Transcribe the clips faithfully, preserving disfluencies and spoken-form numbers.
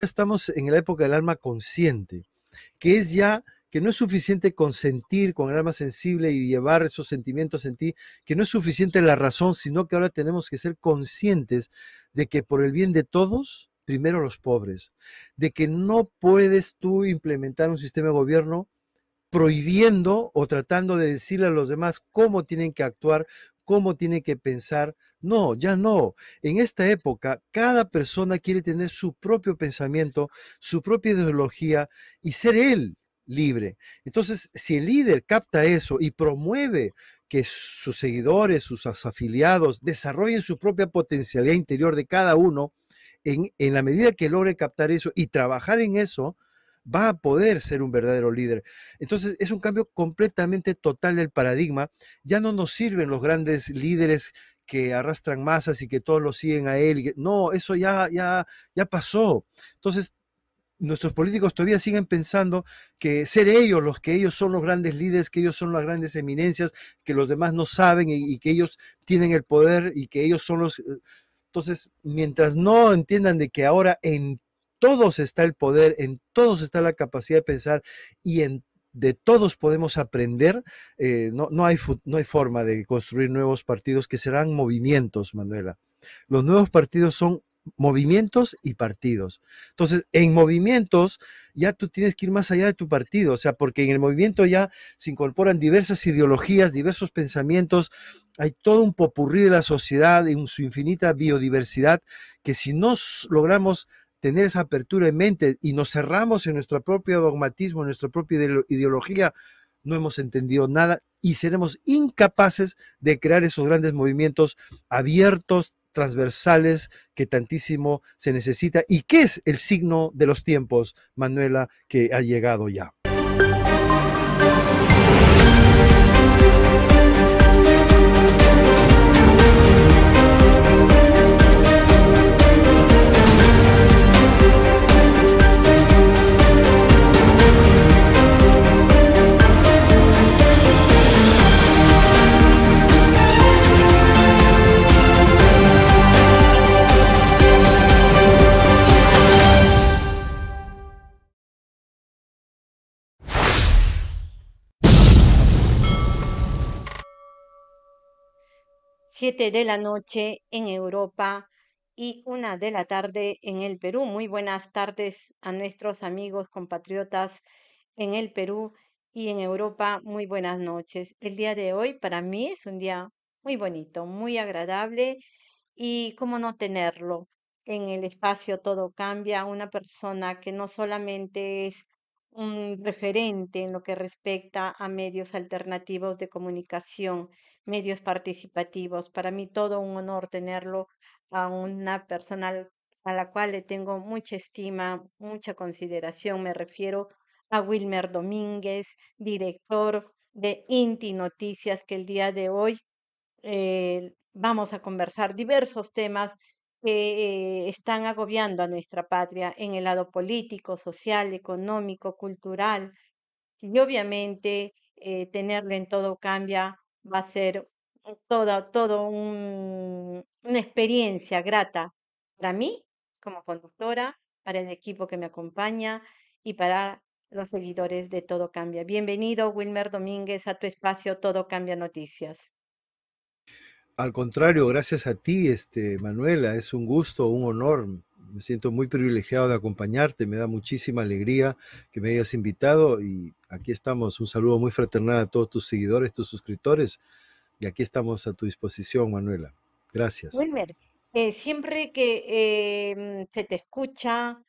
estamos en la época del alma consciente, que es ya que no es suficiente consentir con el alma sensible y llevar esos sentimientos en ti, que no es suficiente la razón, sino que ahora tenemos que ser conscientes de que por el bien de todos, primero los pobres, de que no puedes tú implementar un sistema de gobierno prohibiendo o tratando de decirle a los demás cómo tienen que actuar, cómo tienen que pensar. No, ya no. En esta época, cada persona quiere tener su propio pensamiento, su propia ideología y ser él libre. Entonces, si el líder capta eso y promueve que sus seguidores, sus afiliados, desarrollen su propia potencialidad interior de cada uno, en, en la medida que logre captar eso y trabajar en eso, va a poder ser un verdadero líder. Entonces, es un cambio completamente total del paradigma. Ya no nos sirven los grandes líderes que arrastran masas y que todos lo siguen a él. No, eso ya, ya, ya pasó. Entonces, nuestros políticos todavía siguen pensando que ser ellos los que ellos son los grandes líderes, que ellos son las grandes eminencias, que los demás no saben y, y que ellos tienen el poder y que ellos son los... Entonces, mientras no entiendan de que ahora en todos está el poder, en todos está la capacidad de pensar y en, de todos podemos aprender, eh, no, no, hay, no hay forma de construir nuevos partidos que serán movimientos, Manuela. Los nuevos partidos son movimientos y partidos. Entonces, en movimientos ya tú tienes que ir más allá de tu partido, o sea, porque en el movimiento ya se incorporan diversas ideologías, diversos pensamientos, hay todo un popurrí de la sociedad en su infinita biodiversidad que si no logramos tener esa apertura en mente y nos cerramos en nuestro propio dogmatismo, en nuestra propia ideología, no hemos entendido nada y seremos incapaces de crear esos grandes movimientos abiertos, transversales que tantísimo se necesita y que es el signo de los tiempos, Manuela, que ha llegado ya. siete de la noche en Europa y una de la tarde en el Perú. Muy buenas tardes a nuestros amigos compatriotas en el Perú y en Europa. Muy buenas noches. El día de hoy para mí es un día muy bonito, muy agradable y cómo no tenerlo. En el espacio Todo Cambia, una persona que no solamente es un referente en lo que respecta a medios alternativos de comunicación, medios participativos. Para mí todo un honor tenerlo a una persona a la cual le tengo mucha estima, mucha consideración. Me refiero a Wilmer Domínguez, director de Inti Noticias, que el día de hoy eh, vamos a conversar diversos temas que eh, están agobiando a nuestra patria en el lado político, social, económico, cultural. Y obviamente eh, tenerlo en Todo Cambia va a ser toda, todo un, una experiencia grata para mí como conductora, para el equipo que me acompaña y para los seguidores de Todo Cambia. Bienvenido, Wilmer Domínguez, a tu espacio Todo Cambia Noticias. Al contrario, gracias a ti, este, Manuela. Es un gusto, un honor. Me siento muy privilegiado de acompañarte. Me da muchísima alegría que me hayas invitado y aquí estamos. Un saludo muy fraternal a todos tus seguidores, tus suscriptores. Y aquí estamos a tu disposición, Manuela. Gracias. Wilmer, eh, siempre que eh, se te escucha,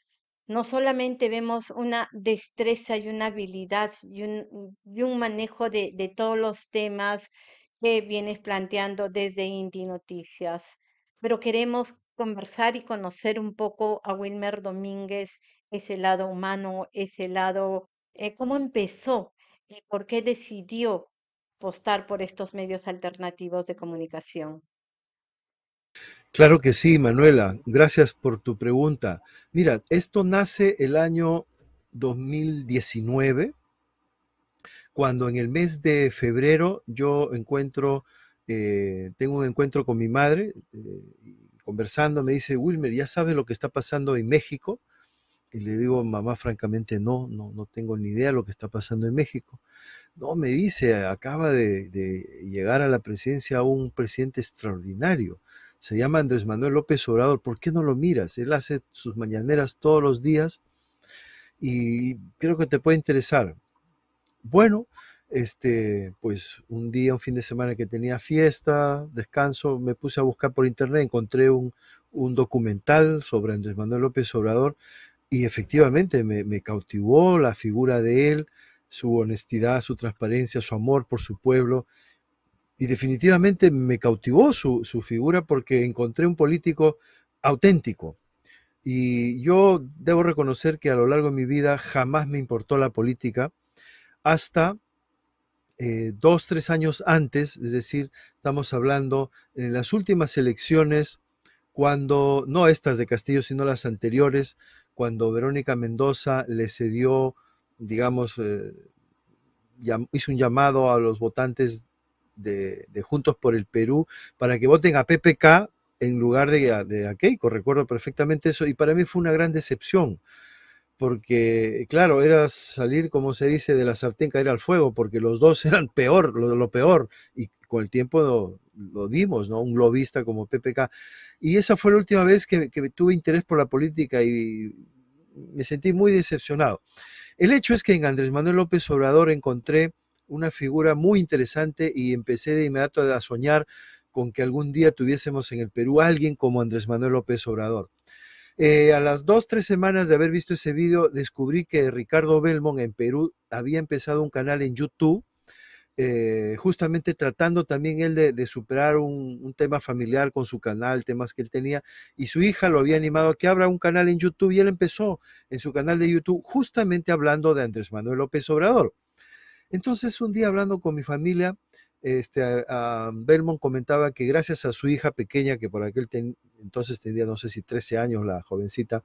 no solamente vemos una destreza y una habilidad y un, y un manejo de, de todos los temas que vienes planteando desde Inti Noticias, pero queremos conversar y conocer un poco a Wilmer Domínguez, ese lado humano, ese lado, eh, cómo empezó y por qué decidió apostar por estos medios alternativos de comunicación. Claro que sí, Manuela. Gracias por tu pregunta. Mira, esto nace el año dos mil diecinueve, cuando en el mes de febrero yo encuentro, eh, tengo un encuentro con mi madre, eh, conversando, me dice, Wilmer, ¿ya sabes lo que está pasando en México? Y le digo, mamá, francamente no, no, no tengo ni idea de lo que está pasando en México. No, me dice, acaba de, de llegar a la presidencia un presidente extraordinario. Se llama Andrés Manuel López Obrador. ¿Por qué no lo miras? Él hace sus mañaneras todos los días y creo que te puede interesar. Bueno, este, pues un día, un fin de semana que tenía fiesta, descanso, me puse a buscar por internet, encontré un, un documental sobre Andrés Manuel López Obrador y efectivamente me, me cautivó la figura de él, su honestidad, su transparencia, su amor por su pueblo. Y definitivamente me cautivó su, su figura porque encontré un político auténtico. Y yo debo reconocer que a lo largo de mi vida jamás me importó la política hasta eh, dos, tres años antes. Es decir, estamos hablando en las últimas elecciones, cuando, no estas de Castillo, sino las anteriores, cuando Verónica Mendoza le cedió, digamos, eh, hizo un llamado a los votantes De, de Juntos por el Perú para que voten a P P K en lugar de, de a Keiko, recuerdo perfectamente eso, y para mí fue una gran decepción porque, claro, era salir, como se dice, de la sartén caer al fuego, porque los dos eran peor, lo, lo peor, y con el tiempo lo, lo vimos, ¿no? Un globista como P P K, y esa fue la última vez que, que tuve interés por la política y me sentí muy decepcionado. El hecho es que en Andrés Manuel López Obrador encontré una figura muy interesante y empecé de inmediato a soñar con que algún día tuviésemos en el Perú a alguien como Andrés Manuel López Obrador. Eh, a las dos, tres semanas de haber visto ese video, descubrí que Ricardo Belmont en Perú había empezado un canal en YouTube, eh, justamente tratando también él de, de superar un, un tema familiar con su canal, temas que él tenía, y su hija lo había animado a que abra un canal en YouTube, y él empezó en su canal de YouTube justamente hablando de Andrés Manuel López Obrador. Entonces, un día hablando con mi familia, este, a, a Belmont comentaba que gracias a su hija pequeña, que por aquel ten, entonces tenía, no sé si trece años, la jovencita,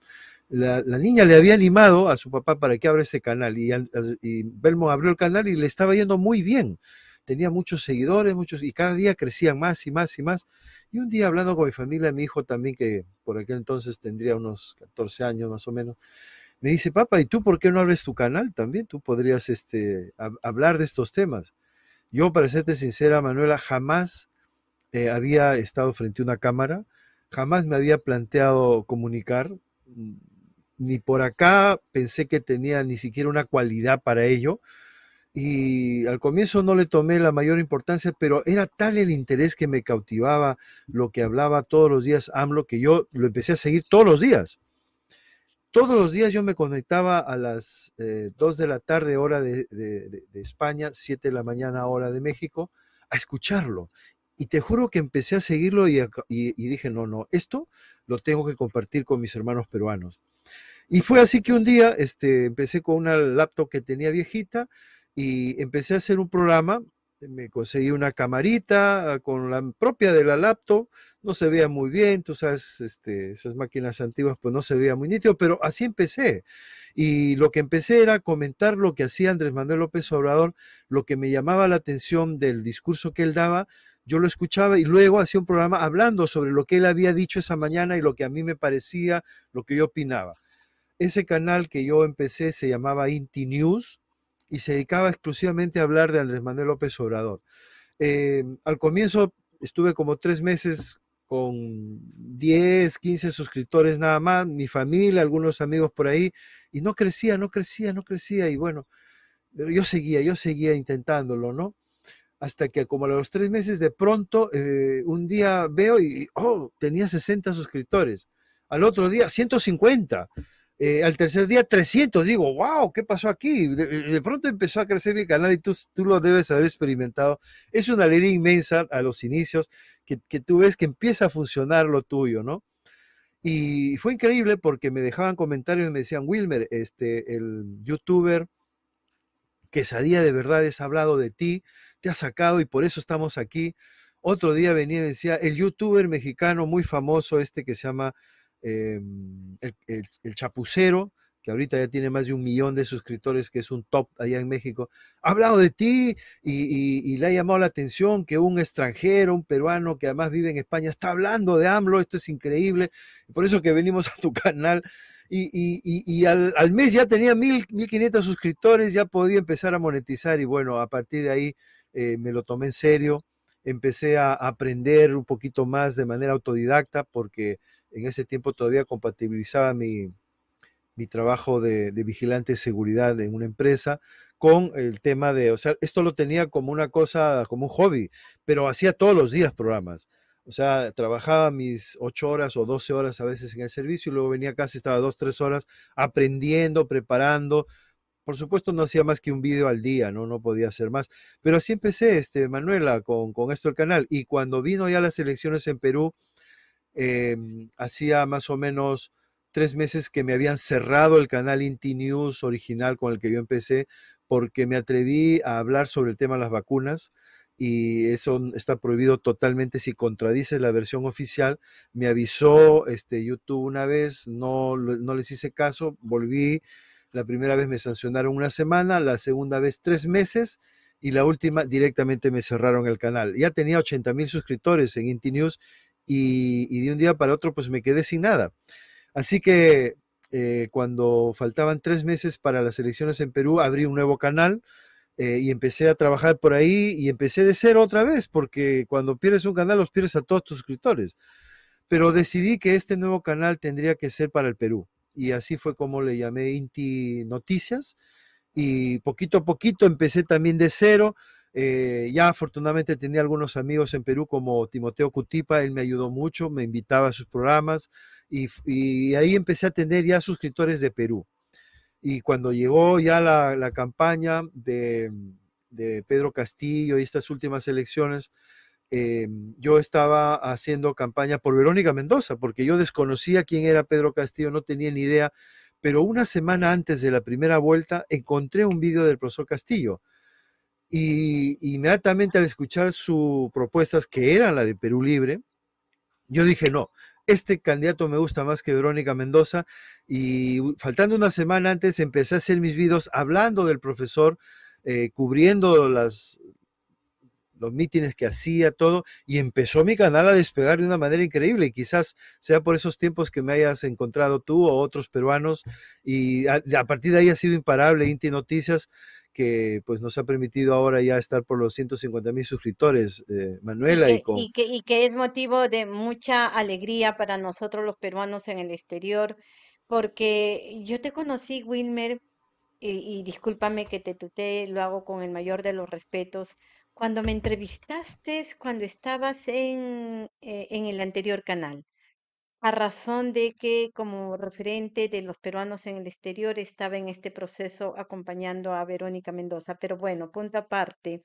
la, la niña le había animado a su papá para que abra este canal. Y, y Belmont abrió el canal y le estaba yendo muy bien. Tenía muchos seguidores, muchos, y cada día crecían más y más y más. Y un día hablando con mi familia, mi hijo también, que por aquel entonces tendría unos catorce años más o menos, me dice, papá, ¿y tú por qué no abres tu canal también? Tú podrías este, hab hablar de estos temas. Yo, para serte sincera, Manuela, jamás eh, había estado frente a una cámara, jamás me había planteado comunicar, ni por acá pensé que tenía ni siquiera una cualidad para ello, y al comienzo no le tomé la mayor importancia, pero era tal el interés que me cautivaba lo que hablaba todos los días AMLO, que yo lo empecé a seguir todos los días. Todos los días yo me conectaba a las eh, dos de la tarde, hora de, de, de España, siete de la mañana, hora de México, a escucharlo. Y te juro que empecé a seguirlo y, a, y, y dije, no, no, esto lo tengo que compartir con mis hermanos peruanos. Y fue así que un día este, empecé con una laptop que tenía viejita y empecé a hacer un programa. Me conseguí una camarita con la propia de la laptop, no se veía muy bien, tú sabes, este, esas máquinas antiguas pues no se veía muy nítido, pero así empecé. Y lo que empecé era comentar lo que hacía Andrés Manuel López Obrador, lo que me llamaba la atención del discurso que él daba, yo lo escuchaba y luego hacía un programa hablando sobre lo que él había dicho esa mañana y lo que a mí me parecía, lo que yo opinaba. Ese canal que yo empecé se llamaba Inti News, y se dedicaba exclusivamente a hablar de Andrés Manuel López Obrador. Eh, al comienzo estuve como tres meses con diez, quince suscriptores nada más, mi familia, algunos amigos por ahí, y no crecía, no crecía, no crecía, y bueno, pero yo seguía, yo seguía intentándolo, ¿no? Hasta que como a los tres meses de pronto, eh, un día veo y, oh, tenía sesenta suscriptores, al otro día ciento cincuenta, Eh, al tercer día trescientos, digo, wow, ¿qué pasó aquí? De, de pronto empezó a crecer mi canal y tú, tú lo debes haber experimentado. Es una alegría inmensa a los inicios que, que tú ves que empieza a funcionar lo tuyo, ¿no? Y fue increíble porque me dejaban comentarios y me decían, Wilmer, este, el youtuber Quesadilla de verdad es hablado de ti, te ha sacado y por eso estamos aquí. Otro día venía y me decía, el youtuber mexicano muy famoso este que se llama... Eh, el, el, el Chapucero, que ahorita ya tiene más de un millón de suscriptores, que es un top allá en México, ha hablado de ti y, y, y le ha llamado la atención que un extranjero, un peruano que además vive en España, está hablando de AMLO. Esto es increíble. Por eso que venimos a tu canal. Y, y, y, y al, al mes ya tenía mil, mil quinientos suscriptores, ya podía empezar a monetizar. Y bueno, a partir de ahí eh, me lo tomé en serio. Empecé a aprender un poquito más de manera autodidacta, porque en ese tiempo todavía compatibilizaba mi... mi trabajo de, de vigilante de seguridad en una empresa, con el tema de, o sea, esto lo tenía como una cosa, como un hobby, pero hacía todos los días programas. O sea, trabajaba mis ocho horas o doce horas a veces en el servicio y luego venía casi, estaba dos, tres horas aprendiendo, preparando. Por supuesto, no hacía más que un video al día, no no podía hacer más. Pero así empecé, este, Manuela, con, con esto el canal. Y cuando vino ya las elecciones en Perú, eh, hacía más o menos tres meses que me habían cerrado el canal Inti News original con el que yo empecé, porque me atreví a hablar sobre el tema de las vacunas, y eso está prohibido totalmente. Si contradices la versión oficial, me avisó este, YouTube una vez, no, no les hice caso, volví, la primera vez me sancionaron una semana, la segunda vez tres meses, y la última directamente me cerraron el canal. Ya tenía ochenta mil suscriptores en Inti News y, y de un día para otro pues me quedé sin nada. Así que eh, cuando faltaban tres meses para las elecciones en Perú, abrí un nuevo canal eh, y empecé a trabajar por ahí, y empecé de cero otra vez, porque cuando pierdes un canal los pierdes a todos tus suscriptores. Pero decidí que este nuevo canal tendría que ser para el Perú, y así fue como le llamé Inti Noticias, y poquito a poquito empecé también de cero. Eh, ya afortunadamente tenía algunos amigos en Perú como Timoteo Cutipa, él me ayudó mucho, me invitaba a sus programas, y, y ahí empecé a tener ya suscriptores de Perú. Y cuando llegó ya la, la campaña de, de Pedro Castillo y estas últimas elecciones, eh, yo estaba haciendo campaña por Verónica Mendoza, porque yo desconocía quién era Pedro Castillo, no tenía ni idea, pero una semana antes de la primera vuelta encontré un video del profesor Castillo. Y inmediatamente al escuchar sus propuestas, que eran la de Perú Libre, yo dije, no, este candidato me gusta más que Verónica Mendoza. Y faltando una semana antes, empecé a hacer mis videos hablando del profesor, eh, cubriendo las, los mítines que hacía, todo. Y empezó mi canal a despegar de una manera increíble. Y quizás sea por esos tiempos que me hayas encontrado tú o otros peruanos. Y a, a partir de ahí ha sido imparable Inti Noticias, que pues nos ha permitido ahora ya estar por los ciento cincuenta mil suscriptores, eh, Manuela. Y que, y, con... y, que, y que es motivo de mucha alegría para nosotros los peruanos en el exterior, porque yo te conocí, Wilmer, y, y discúlpame que te tutee, lo hago con el mayor de los respetos, cuando me entrevistaste, cuando estabas en, eh, en el anterior canal, a razón de que como referente de los peruanos en el exterior estaba en este proceso acompañando a Verónica Mendoza. Pero bueno, punto aparte,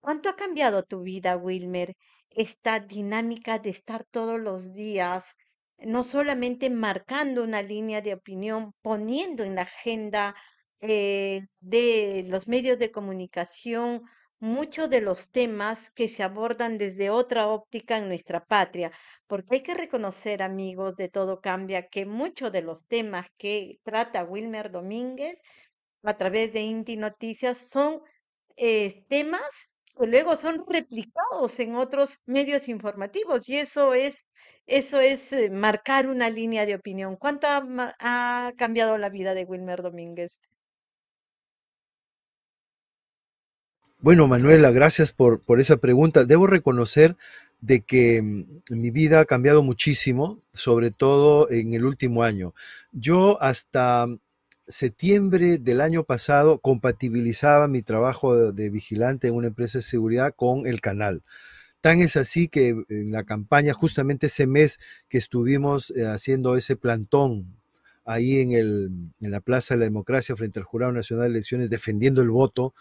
¿cuánto ha cambiado tu vida, Wilmer, esta dinámica de estar todos los días, no solamente marcando una línea de opinión, poniendo en la agenda eh, de los medios de comunicación muchos de los temas que se abordan desde otra óptica en nuestra patria? Porque hay que reconocer, amigos de Todo Cambia, que muchos de los temas que trata Wilmer Domínguez a través de Inti Noticias son eh, temas que luego son replicados en otros medios informativos, y eso es, eso es eh, marcar una línea de opinión. ¿Cuánto ha, ha cambiado la vida de Wilmer Domínguez? Bueno, Manuela, gracias por, por esa pregunta. Debo reconocer de que mi vida ha cambiado muchísimo, sobre todo en el último año. Yo hasta septiembre del año pasado compatibilizaba mi trabajo de, de vigilante en una empresa de seguridad con el canal. Tan es así que en la campaña, justamente ese mes que estuvimos haciendo ese plantón ahí en, el, en la Plaza de la Democracia frente al Jurado Nacional de Elecciones defendiendo el voto,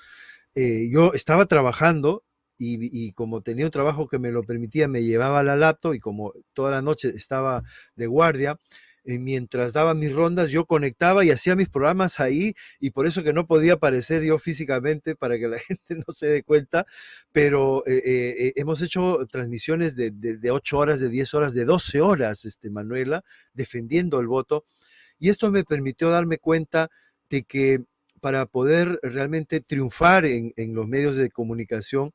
Eh, yo estaba trabajando y, y como tenía un trabajo que me lo permitía, me llevaba la laptop, y como toda la noche estaba de guardia, eh, mientras daba mis rondas yo conectaba y hacía mis programas ahí, y por eso que no podía aparecer yo físicamente para que la gente no se dé cuenta, pero eh, eh, hemos hecho transmisiones de, de, de ocho horas, de diez horas, de doce horas, este, Manuela, defendiendo el voto. Y esto me permitió darme cuenta de que para poder realmente triunfar en, en los medios de comunicación,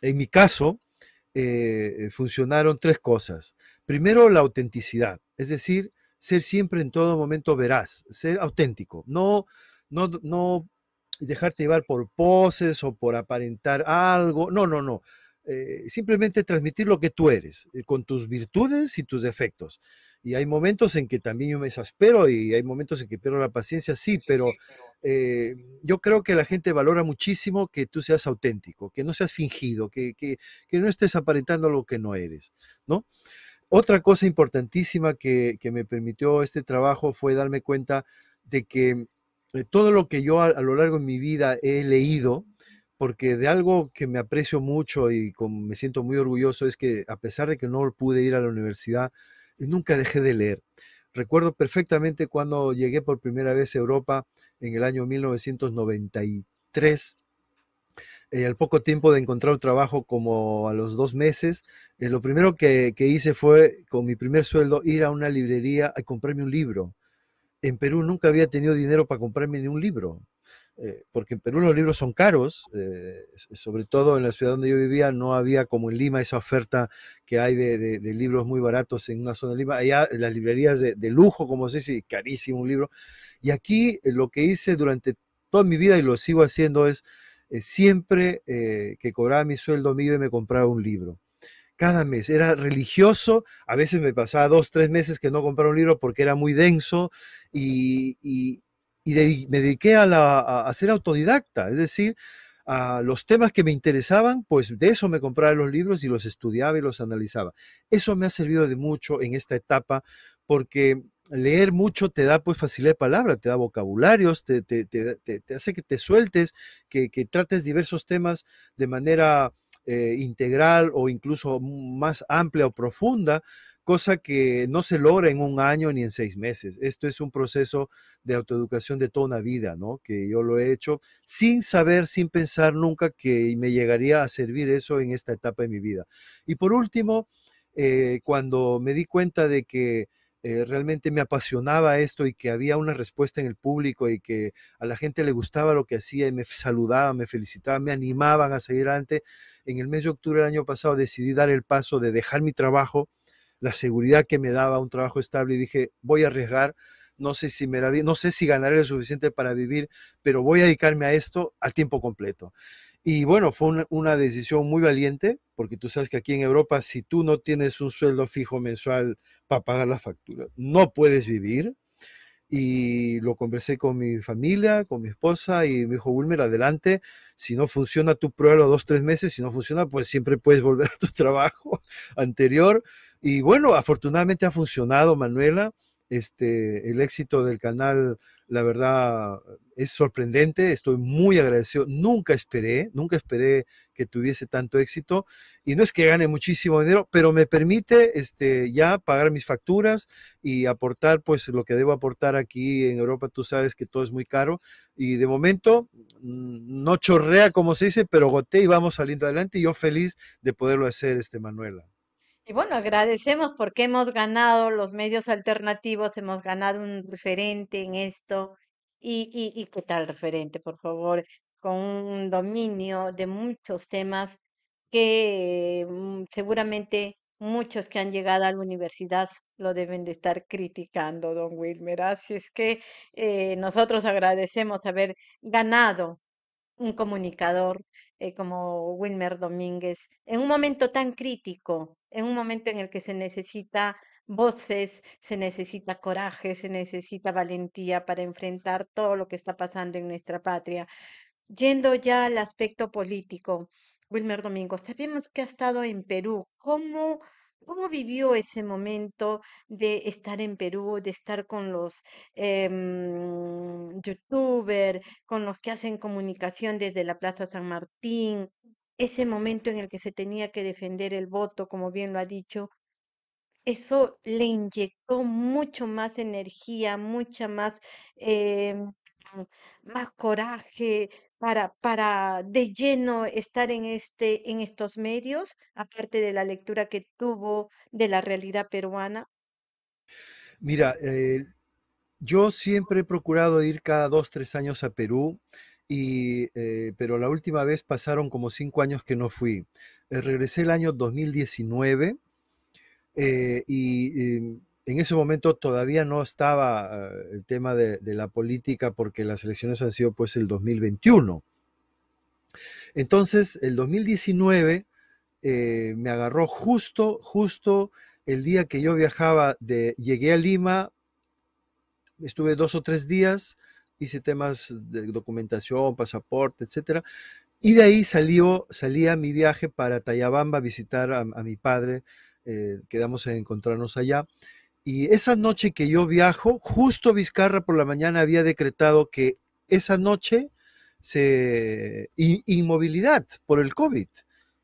en mi caso, eh, funcionaron tres cosas. Primero, la autenticidad, es decir, ser siempre en todo momento veraz, ser auténtico, no, no, no dejarte llevar por poses o por aparentar algo, no, no, no. Eh, simplemente transmitir lo que tú eres, eh, con tus virtudes y tus defectos. Y hay momentos en que también yo me exaspero y hay momentos en que pierdo la paciencia, sí, pero eh, yo creo que la gente valora muchísimo que tú seas auténtico, que no seas fingido, que, que, que no estés aparentando lo que no eres, ¿no? Otra cosa importantísima que, que me permitió este trabajo fue darme cuenta de que eh, todo lo que yo a, a lo largo de mi vida he leído, porque de algo que me aprecio mucho y como me siento muy orgulloso es que a pesar de que no pude ir a la universidad, nunca dejé de leer. Recuerdo perfectamente cuando llegué por primera vez a Europa en el año mil novecientos noventa y tres. Eh, al poco tiempo de encontrar un trabajo, como a los dos meses, eh, lo primero que, que hice fue, con mi primer sueldo, ir a una librería a comprarme un libro. En Perú nunca había tenido dinero para comprarme ni un libro. Eh, porque en Perú los libros son caros, eh, sobre todo en la ciudad donde yo vivía no había como en Lima esa oferta que hay de, de, de libros muy baratos en una zona de Lima, allá las librerías de, de lujo, como se dice, carísimo un libro. Y aquí eh, lo que hice durante toda mi vida y lo sigo haciendo es eh, siempre eh, que cobraba mi sueldo mío y me compraba un libro. Cada mes, era religioso, a veces me pasaba dos, tres meses que no compraba un libro porque era muy denso y... y Y de, me dediqué a, la, a, a ser autodidacta, es decir, a los temas que me interesaban, pues de eso me compraba los libros y los estudiaba y los analizaba. Eso me ha servido de mucho en esta etapa porque leer mucho te da pues facilidad de palabra, te da vocabularios, te, te, te, te, te hace que te sueltes, que, que trates diversos temas de manera eh, integral o incluso más amplia o profunda, cosa que no se logra en un año ni en seis meses. Esto es un proceso de autoeducación de toda una vida, ¿no? Que yo lo he hecho sin saber, sin pensar nunca que me llegaría a servir eso en esta etapa de mi vida. Y por último, eh, cuando me di cuenta de que eh, realmente me apasionaba esto y que había una respuesta en el público y que a la gente le gustaba lo que hacía y me saludaban, me felicitaban, me animaban a seguir adelante, en el mes de octubre del año pasado decidí dar el paso de dejar mi trabajo, la seguridad que me daba un trabajo estable, y dije, voy a arriesgar, no sé si me la vi, no sé si ganaré lo suficiente para vivir, pero voy a dedicarme a esto a tiempo completo. Y bueno, fue una, una decisión muy valiente, porque tú sabes que aquí en Europa, si tú no tienes un sueldo fijo mensual para pagar la factura, no puedes vivir. Y lo conversé con mi familia, con mi esposa, y me dijo, Wilmer, adelante, si no funciona, tú pruébalo dos, tres meses, si no funciona, pues siempre puedes volver a tu trabajo anterior. Y bueno, afortunadamente ha funcionado, Manuela. Este, el éxito del canal, la verdad, es sorprendente. Estoy muy agradecido. Nunca esperé, nunca esperé que tuviese tanto éxito. Y no es que gane muchísimo dinero, pero me permite este, ya pagar mis facturas y aportar pues lo que debo aportar aquí en Europa. Tú sabes que todo es muy caro. Y de momento no chorrea, como se dice, pero gotea y vamos saliendo adelante. Y yo feliz de poderlo hacer, este, Manuela. Y bueno, agradecemos porque hemos ganado los medios alternativos, hemos ganado un referente en esto. Y, y, y qué tal referente, por favor, con un dominio de muchos temas que seguramente muchos que han llegado a la universidad lo deben de estar criticando, don Wilmer. Así es que eh, nosotros agradecemos haber ganado un comunicador eh, como Wilmer Domínguez en un momento tan crítico, en un momento en el que se necesita voces, se necesita coraje, se necesita valentía para enfrentar todo lo que está pasando en nuestra patria. Yendo ya al aspecto político, Wilmer Domínguez, sabemos que ha estado en Perú. ¿Cómo, cómo vivió ese momento de estar en Perú, de estar con los eh, youtubers, con los que hacen comunicación desde la Plaza San Martín? Ese momento en el que se tenía que defender el voto, como bien lo ha dicho, eso le inyectó mucho más energía, mucha más, eh, más coraje para, para de lleno estar en, este, en estos medios, aparte de la lectura que tuvo de la realidad peruana. Mira, eh, Yo siempre he procurado ir cada dos, tres años a Perú, y, eh, pero la última vez pasaron como cinco años que no fui. Eh, regresé el año dos mil diecinueve eh, y eh, en ese momento todavía no estaba eh, el tema de, de la política, porque las elecciones han sido pues el dos mil veintiuno. Entonces el dos mil diecinueve eh, me agarró justo, justo el día que yo viajaba, de, llegué a Lima. Estuve dos o tres días, hice temas de documentación, pasaporte, etcétera. Y de ahí salió, salía mi viaje para Tayabamba a visitar a, a mi padre. Eh, quedamos en encontrarnos allá. Y esa noche que yo viajo, justo Vizcarra por la mañana había decretado que esa noche se in, inmovilidad por el COVID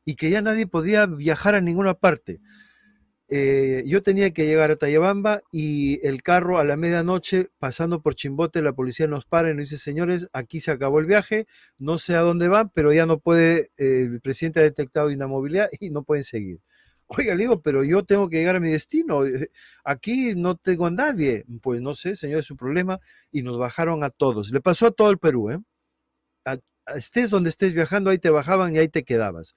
y que ya nadie podía viajar a ninguna parte. Eh, yo tenía que llegar a Tayabamba y el carro a la medianoche, pasando por Chimbote, la policía nos para y nos dice: señores, aquí se acabó el viaje, no sé a dónde van, pero ya no puede, eh, el presidente ha detectado inamovilidad y no pueden seguir. Oiga, le digo, pero yo tengo que llegar a mi destino, aquí no tengo a nadie. Pues no sé, señor, es su problema. Y nos bajaron a todos, le pasó a todo el Perú, ¿eh? a, a estés donde estés viajando, ahí te bajaban y ahí te quedabas.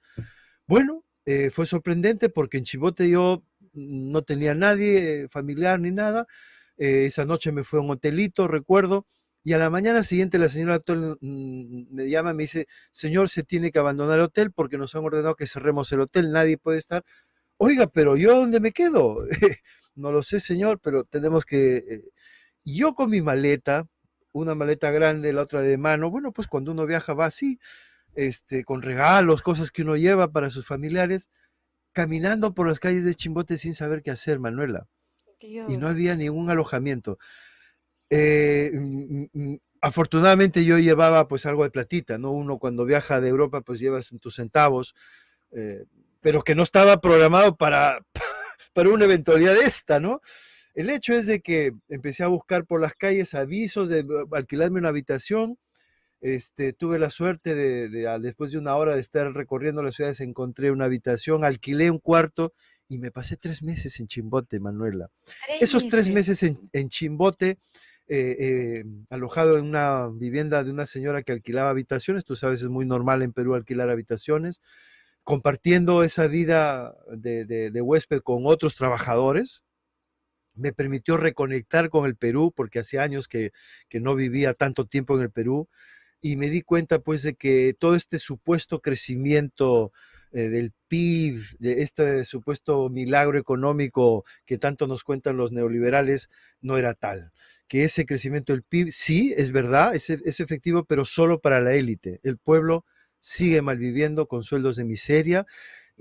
Bueno, eh, fue sorprendente porque en Chimbote yo no tenía nadie familiar ni nada. Eh, esa noche me fue a un hotelito, recuerdo, y a la mañana siguiente la señora me llama y me dice: señor, se tiene que abandonar el hotel porque nos han ordenado que cerremos el hotel, nadie puede estar. Oiga, pero ¿yo dónde me quedo? No lo sé, señor, pero tenemos que... Yo con mi maleta, una maleta grande, la otra de mano, bueno, pues cuando uno viaja va así, este, con regalos, cosas que uno lleva para sus familiares, caminando por las calles de Chimbote sin saber qué hacer, Manuela. Dios. Y no había ningún alojamiento. Eh, afortunadamente yo llevaba pues algo de platita, ¿no? Uno cuando viaja de Europa pues llevas tus centavos, eh, pero que no estaba programado para, para una eventualidad esta, ¿no? El hecho es de que empecé a buscar por las calles avisos de alquilarme una habitación. Este, tuve la suerte de, de, después de una hora de estar recorriendo las ciudades, encontré una habitación, alquilé un cuarto y me pasé tres meses en Chimbote, Manuela. Esos tres meses en, en Chimbote, eh, eh, alojado en una vivienda de una señora que alquilaba habitaciones, tú sabes, es muy normal en Perú alquilar habitaciones, compartiendo esa vida de, de, de huésped con otros trabajadores. Me permitió reconectar con el Perú, porque hace años que, que no vivía tanto tiempo en el Perú. Y me di cuenta pues de que todo este supuesto crecimiento eh, del P I B, de este supuesto milagro económico que tanto nos cuentan los neoliberales, no era tal. Que ese crecimiento del P I B, sí, es verdad, es, es efectivo, pero solo para la élite. El pueblo sigue malviviendo con sueldos de miseria.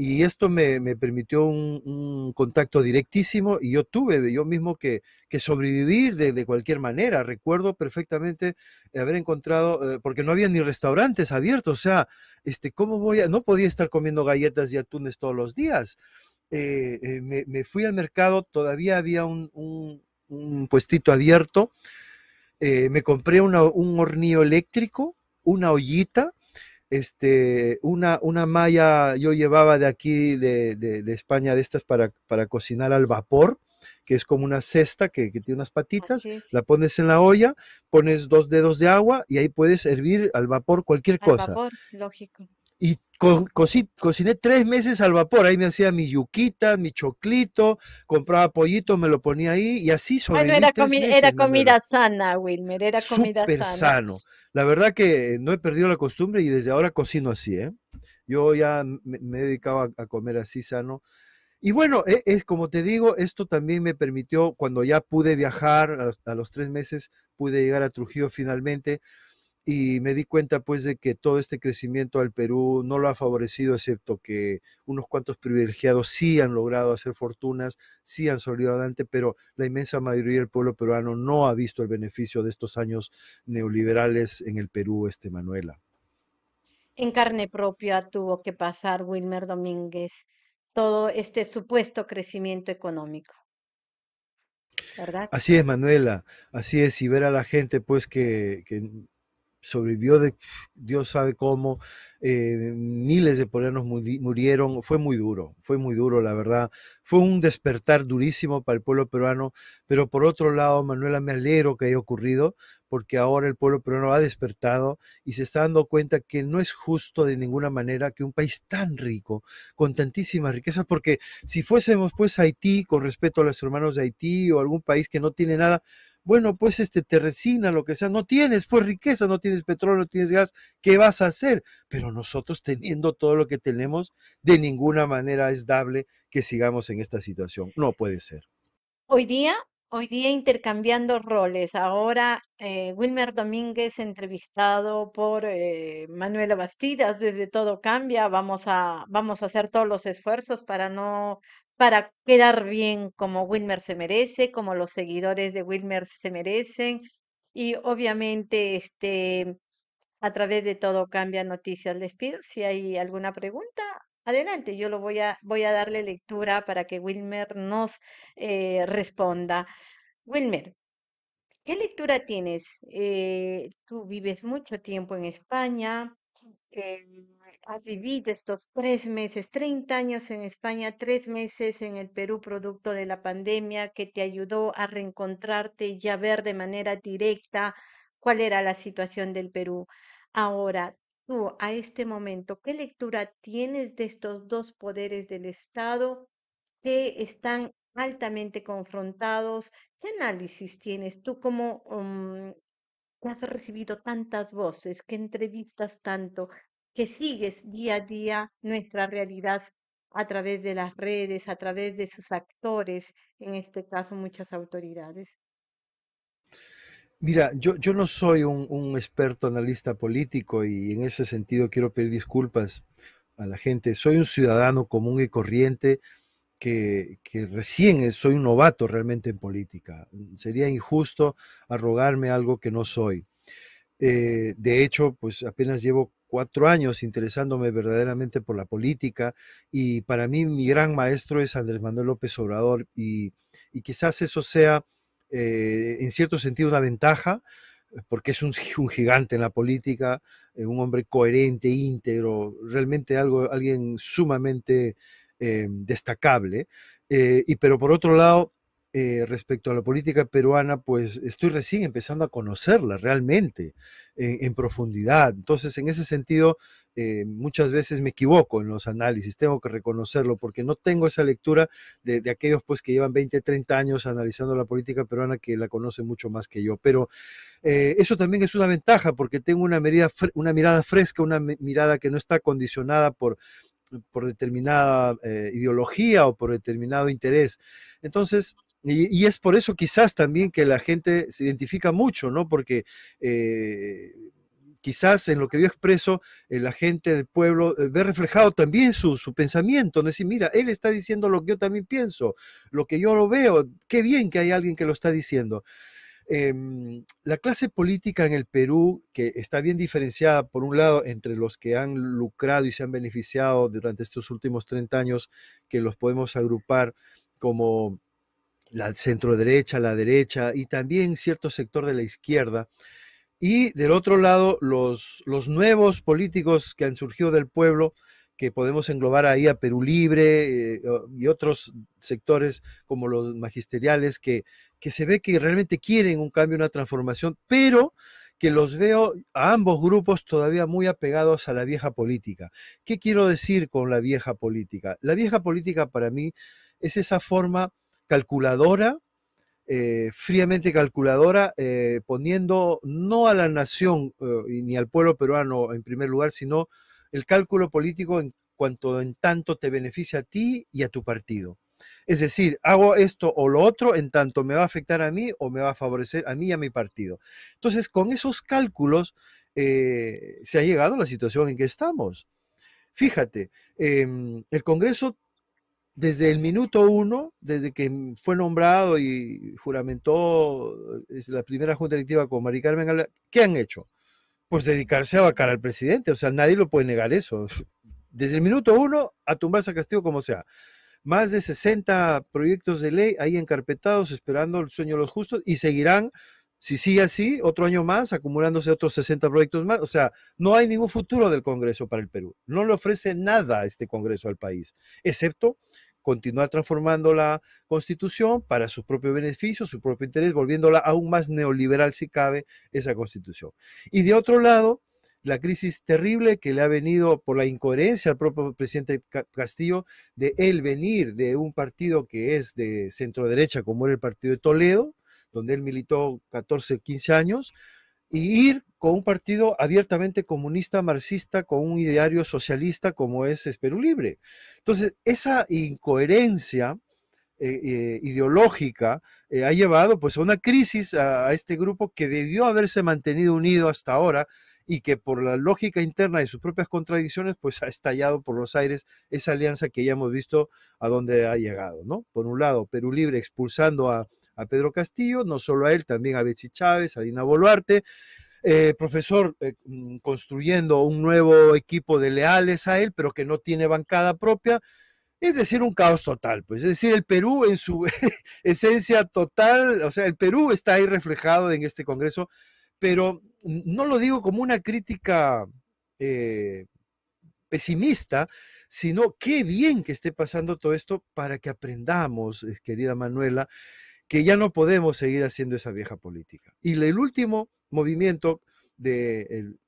Y esto me, me permitió un, un contacto directísimo, y yo tuve yo mismo que, que sobrevivir de, de cualquier manera. Recuerdo perfectamente haber encontrado, eh, porque no había ni restaurantes abiertos, o sea, este, ¿cómo voy a...? No podía estar comiendo galletas y atunes todos los días. Eh, eh, me, me fui al mercado, todavía había un, un, un puestito abierto, eh, me compré una, un hornillo eléctrico, una ollita, Este, una, una malla yo llevaba de aquí, de, de, de España, de estas para, para cocinar al vapor, que es como una cesta que, que tiene unas patitas, la pones en la olla, pones dos dedos de agua y ahí puedes hervir al vapor cualquier cosa. Al vapor, lógico. Y co co cociné tres meses al vapor, ahí me hacía mi yuquita, mi choclito, compraba pollito, me lo ponía ahí y así sobreviví. Bueno, era, tres comi meses, era comida no, sana, Wilmer, era comida super sana. sano. La verdad que no he perdido la costumbre y desde ahora cocino así, ¿eh? Yo ya me, me he dedicado a, a comer así sano. Y bueno, es, es como te digo, esto también me permitió, cuando ya pude viajar, a los, a los tres meses pude llegar a Trujillo finalmente. Y me di cuenta pues de que todo este crecimiento al Perú no lo ha favorecido, excepto que unos cuantos privilegiados sí han logrado hacer fortunas, sí han salido adelante, pero la inmensa mayoría del pueblo peruano no ha visto el beneficio de estos años neoliberales en el Perú, este, Manuela. En carne propia tuvo que pasar Wilmer Domínguez todo este supuesto crecimiento económico, ¿verdad? Así es, Manuela, así es, y ver a la gente pues que... que sobrevivió de Dios sabe cómo, eh, miles de peruanos murieron, fue muy duro, fue muy duro la verdad, fue un despertar durísimo para el pueblo peruano, pero por otro lado, Manuela, me alegro que haya ocurrido, porque ahora el pueblo peruano ha despertado y se está dando cuenta que no es justo de ninguna manera que un país tan rico, con tantísimas riquezas, porque si fuésemos pues Haití, con respeto a los hermanos de Haití o algún país que no tiene nada, bueno, pues este, te resina, lo que sea, no tienes pues riqueza, no tienes petróleo, no tienes gas, ¿qué vas a hacer? Pero nosotros teniendo todo lo que tenemos, de ninguna manera es dable que sigamos en esta situación, no puede ser. Hoy día, hoy día intercambiando roles, ahora eh, Wilmer Domínguez entrevistado por eh, Manuela Bastidas desde Todo Cambia, vamos a, vamos a hacer todos los esfuerzos para no... para quedar bien como Wilmer se merece, como los seguidores de Wilmer se merecen, y obviamente este, a través de Todo Cambia Noticias les pido, si hay alguna pregunta, adelante, yo lo voy a, voy a darle lectura para que Wilmer nos eh, responda. Wilmer, ¿qué lectura tienes? Eh, tú vives mucho tiempo en España, eh, has vivido estos tres meses, treinta años en España, tres meses en el Perú, producto de la pandemia, que te ayudó a reencontrarte y a ver de manera directa cuál era la situación del Perú. Ahora, tú, a este momento, ¿qué lectura tienes de estos dos poderes del Estado que están altamente confrontados? ¿Qué análisis tienes tú como um, que has recibido tantas voces, que entrevistas tanto, que sigues día a día nuestra realidad a través de las redes, a través de sus actores, en este caso muchas autoridades? Mira, yo, yo no soy un, un experto analista político y en ese sentido quiero pedir disculpas a la gente. Soy un ciudadano común y corriente que, que recién soy un novato realmente en política. Sería injusto arrogarme algo que no soy. Eh, de hecho, pues apenas llevo cuatro años interesándome verdaderamente por la política y para mí mi gran maestro es Andrés Manuel López Obrador y, y quizás eso sea eh, en cierto sentido una ventaja porque es un, un gigante en la política, eh, un hombre coherente, íntegro, realmente algo, alguien sumamente eh, destacable, eh, y, pero por otro lado, Eh, respecto a la política peruana, pues estoy recién empezando a conocerla realmente en, en profundidad. Entonces, en ese sentido, eh, muchas veces me equivoco en los análisis, tengo que reconocerlo porque no tengo esa lectura de, de aquellos pues que llevan veinte, treinta años analizando la política peruana que la conocen mucho más que yo. Pero eh, eso también es una ventaja porque tengo una mirada, una mirada fresca, una mirada que no está condicionada por... por determinada eh, ideología o por determinado interés. Entonces, y, y es por eso quizás también que la gente se identifica mucho, ¿no? Porque eh, quizás en lo que yo expreso, eh, la gente del pueblo eh, ve reflejado también su, su pensamiento, ¿no? Es decir, mira, él está diciendo lo que yo también pienso, lo que yo lo veo, qué bien que hay alguien que lo está diciendo. Eh, la clase política en el Perú, que está bien diferenciada por un lado entre los que han lucrado y se han beneficiado durante estos últimos treinta años, que los podemos agrupar como la centro derecha, la derecha y también cierto sector de la izquierda, y del otro lado los, los nuevos políticos que han surgido del pueblo, que podemos englobar ahí a Perú Libre eh, y otros sectores como los magisteriales que, que se ve que realmente quieren un cambio, una transformación, pero que los veo a ambos grupos todavía muy apegados a la vieja política. ¿Qué quiero decir con la vieja política? La vieja política para mí es esa forma calculadora, Eh, fríamente calculadora, eh, poniendo no a la nación eh, ni al pueblo peruano en primer lugar, sino el cálculo político en cuanto en tanto te beneficia a ti y a tu partido. Es decir, hago esto o lo otro en tanto me va a afectar a mí o me va a favorecer a mí y a mi partido. Entonces, con esos cálculos eh, se ha llegado a la situación en que estamos. Fíjate, eh, el Congreso desde el minuto uno, desde que fue nombrado y juramentó la primera Junta Directiva con Mari Carmen, ¿qué han hecho? Pues dedicarse a vacar al presidente, o sea, nadie lo puede negar eso. Desde el minuto uno a tumbarse a Castillo como sea. Más de sesenta proyectos de ley ahí encarpetados, esperando el sueño de los justos, y seguirán Si sigue así, otro año más, acumulándose otros sesenta proyectos más. O sea, no hay ningún futuro del Congreso para el Perú. No le ofrece nada este Congreso al país, excepto continuar transformando la Constitución para sus propios beneficios, su propio interés, volviéndola aún más neoliberal si cabe esa Constitución. Y de otro lado, la crisis terrible que le ha venido por la incoherencia al propio presidente Castillo de él venir de un partido que es de centro derecha como era el partido de Toledo, donde él militó catorce, quince años, y ir con un partido abiertamente comunista, marxista, con un ideario socialista como es Perú Libre. Entonces, esa incoherencia eh, eh, ideológica eh, ha llevado pues, a una crisis a, a este grupo que debió haberse mantenido unido hasta ahora y que por la lógica interna de sus propias contradicciones pues, ha estallado por los aires esa alianza que ya hemos visto a dónde ha llegado, ¿no? Por un lado, Perú Libre expulsando a a Pedro Castillo, no solo a él, también a Betssy Chávez, a Dina Boluarte, eh, profesor eh, construyendo un nuevo equipo de leales a él, pero que no tiene bancada propia, es decir, un caos total, pues, es decir, el Perú en su esencia total, o sea, el Perú está ahí reflejado en este Congreso, pero no lo digo como una crítica eh, pesimista, sino qué bien que esté pasando todo esto para que aprendamos, querida Manuela, que ya no podemos seguir haciendo esa vieja política. Y el último movimiento del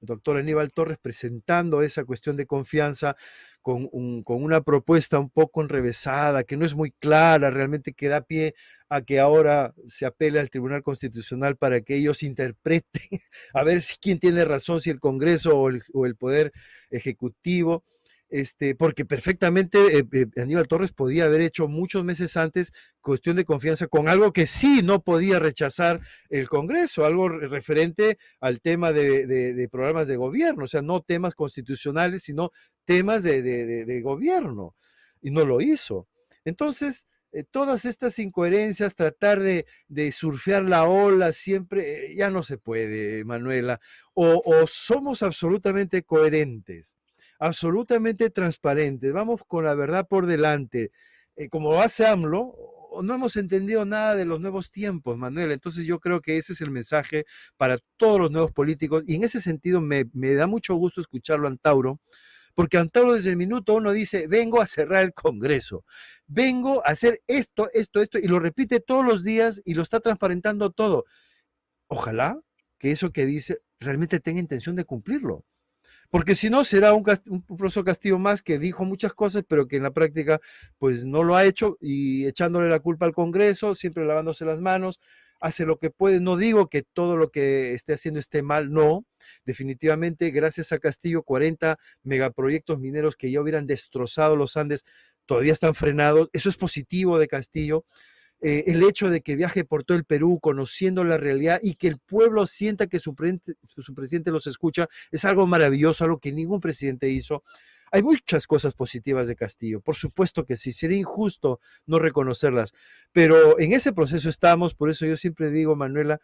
doctor Aníbal Torres presentando esa cuestión de confianza con, un, con una propuesta un poco enrevesada, que no es muy clara, realmente que da pie a que ahora se apele al Tribunal Constitucional para que ellos interpreten a ver si quién tiene razón, si el Congreso o el, o el Poder Ejecutivo. Este, porque perfectamente eh, eh, Aníbal Torres podía haber hecho muchos meses antes cuestión de confianza con algo que sí no podía rechazar el Congreso, algo referente al tema de, de, de programas de gobierno, o sea, no temas constitucionales, sino temas de, de, de, de gobierno, y no lo hizo. Entonces, eh, todas estas incoherencias, tratar de, de surfear la ola siempre, eh, ya no se puede, Manuela, o, o somos absolutamente coherentes, absolutamente transparentes, vamos con la verdad por delante. Eh, como hace AMLO, no hemos entendido nada de los nuevos tiempos, Manuel. Entonces yo creo que ese es el mensaje para todos los nuevos políticos. Y en ese sentido me, me da mucho gusto escucharlo a Antauro, porque Antauro desde el minuto uno dice, vengo a cerrar el Congreso, vengo a hacer esto, esto, esto, y lo repite todos los días y lo está transparentando todo. Ojalá que eso que dice realmente tenga intención de cumplirlo. Porque si no, será un, un profesor Castillo más que dijo muchas cosas, pero que en la práctica pues no lo ha hecho, y echándole la culpa al Congreso, siempre lavándose las manos, hace lo que puede. No digo que todo lo que esté haciendo esté mal, no. Definitivamente, gracias a Castillo, cuarenta megaproyectos mineros que ya hubieran destrozado los Andes, todavía están frenados. Eso es positivo de Castillo. Eh, el hecho de que viaje por todo el Perú conociendo la realidad y que el pueblo sienta que su, pre su presidente los escucha es algo maravilloso, algo que ningún presidente hizo. Hay muchas cosas positivas de Castillo, por supuesto que sí, sería injusto no reconocerlas, pero en ese proceso estamos, por eso yo siempre digo, Manuela,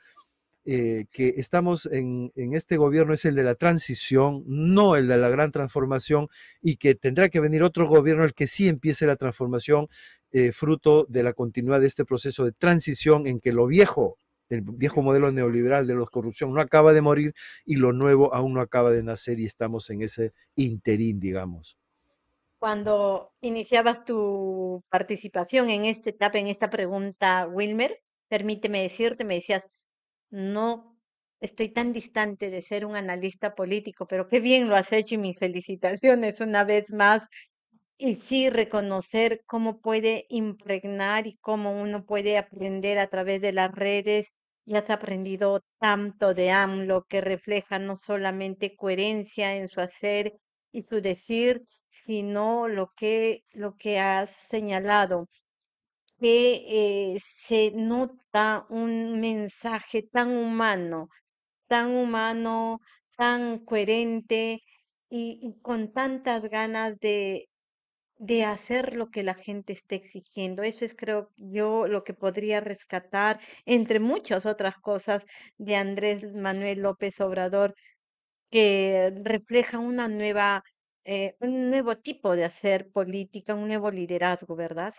eh, que estamos en, en este gobierno, es el de la transición, no el de la gran transformación, y que tendrá que venir otro gobierno el que sí empiece la transformación, Eh, fruto de la continuidad de este proceso de transición en que lo viejo, el viejo modelo neoliberal de la corrupción no acaba de morir y lo nuevo aún no acaba de nacer, y estamos en ese interín, digamos. Cuando iniciabas tu participación en esta etapa, en esta pregunta, Wilmer, permíteme decirte, me decías, no estoy tan distante de ser un analista político, pero qué bien lo has hecho y mis felicitaciones una vez más. Y sí, reconocer cómo puede impregnar y cómo uno puede aprender a través de las redes. Ya has aprendido tanto de AMLO, que refleja no solamente coherencia en su hacer y su decir, sino lo que, lo que has señalado, que eh, se nota un mensaje tan humano, tan humano, tan coherente y, y con tantas ganas de... de hacer lo que la gente está exigiendo. Eso es, creo yo, lo que podría rescatar, entre muchas otras cosas, de Andrés Manuel López Obrador, que refleja una nueva, eh, un nuevo tipo de hacer política, un nuevo liderazgo, ¿verdad?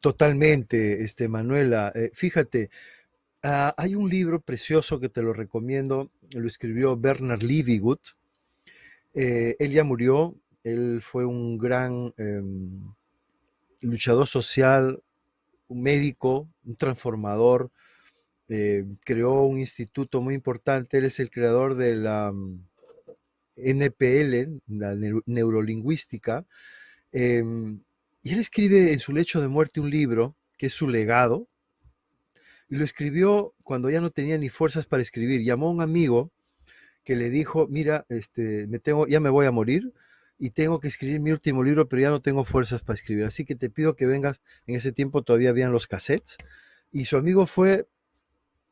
Totalmente, este, Manuela. Eh, fíjate, Uh, hay un libro precioso que te lo recomiendo, lo escribió Bernard Lievegoed. Eh, él ya murió, él fue un gran eh, luchador social, un médico, un transformador, eh, creó un instituto muy importante, él es el creador de la N P L, la neuro neurolingüística, eh, y él escribe en su lecho de muerte un libro que es su legado. Y lo escribió cuando ya no tenía ni fuerzas para escribir. Llamó a un amigo que le dijo, mira, este, me tengo, ya me voy a morir y tengo que escribir mi último libro, pero ya no tengo fuerzas para escribir. Así que te pido que vengas. En ese tiempo todavía habían los cassettes. Y su amigo fue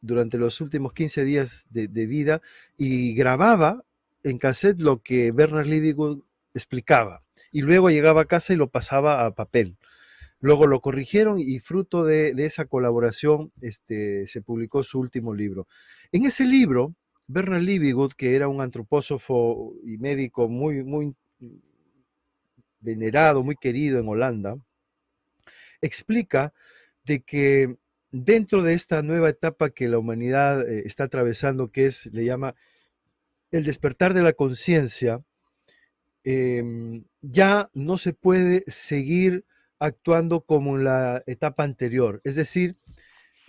durante los últimos quince días de, de vida y grababa en cassette lo que Bernard Lievegoed explicaba. Y luego llegaba a casa y lo pasaba a papel. Luego lo corrigieron y fruto de, de esa colaboración este, se publicó su último libro. En ese libro, Bernard Lievegoed, que era un antropósofo y médico muy, muy venerado, muy querido en Holanda, explica de que dentro de esta nueva etapa que la humanidad está atravesando, que es, le llama, el despertar de la conciencia, eh, ya no se puede seguir actuando como en la etapa anterior, es decir,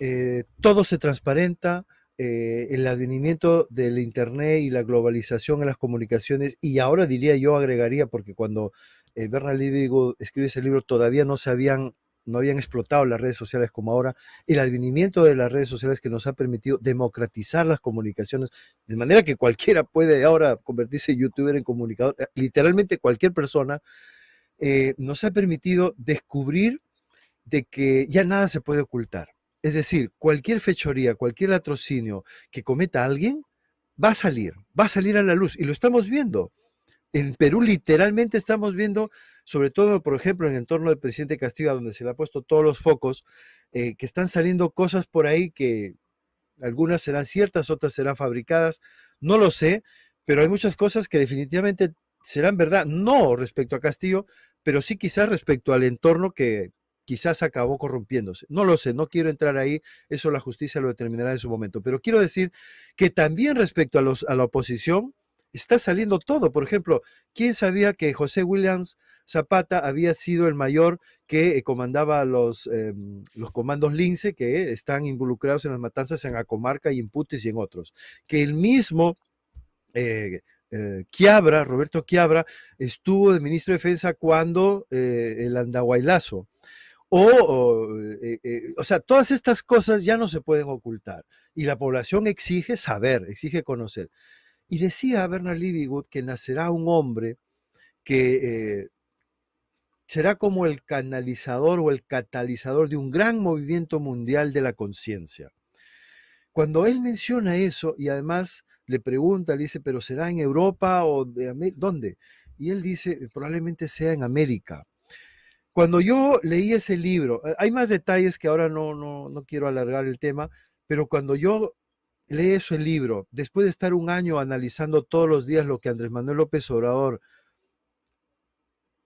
eh, todo se transparenta, eh, el advenimiento del internet y la globalización en las comunicaciones, y ahora diría yo, agregaría, porque cuando eh, Bernard Lievegoed escribe ese libro todavía no se habían, no habían explotado las redes sociales como ahora, el advenimiento de las redes sociales que nos ha permitido democratizar las comunicaciones, de manera que cualquiera puede ahora convertirse en youtuber, en comunicador, literalmente cualquier persona. Eh, nos ha permitido descubrir de que ya nada se puede ocultar. Es decir, cualquier fechoría, cualquier latrocinio que cometa alguien va a salir, va a salir a la luz. Y lo estamos viendo. En Perú literalmente estamos viendo, sobre todo, por ejemplo, en el entorno del presidente Castillo, donde se le ha puesto todos los focos, eh, que están saliendo cosas por ahí que algunas serán ciertas, otras serán fabricadas. No lo sé, pero hay muchas cosas que definitivamente serán verdad. No respecto a Castillo, pero sí quizás respecto al entorno que quizás acabó corrompiéndose. No lo sé, no quiero entrar ahí, eso la justicia lo determinará en su momento. Pero quiero decir que también respecto a, los, a la oposición está saliendo todo. Por ejemplo, ¿quién sabía que José Williams Zapata había sido el mayor que eh, comandaba los, eh, los comandos Lince que eh, están involucrados en las matanzas en Acomarca y en Putis y en otros? Que el mismo... Eh, Eh, Quiabra, Roberto Quiabra, estuvo de ministro de Defensa cuando eh, el andahuaylazo. O, o, eh, eh, o sea, todas estas cosas ya no se pueden ocultar. Y la población exige saber, exige conocer. Y decía Bernard Lievegoed que nacerá un hombre que eh, será como el canalizador o el catalizador de un gran movimiento mundial de la conciencia. Cuando él menciona eso, y además le pregunta, le dice, ¿pero será en Europa o de América? ¿Dónde? Y él dice, probablemente sea en América. Cuando yo leí ese libro, hay más detalles que ahora no, no, no quiero alargar el tema, pero cuando yo leí ese libro, después de estar un año analizando todos los días lo que Andrés Manuel López Obrador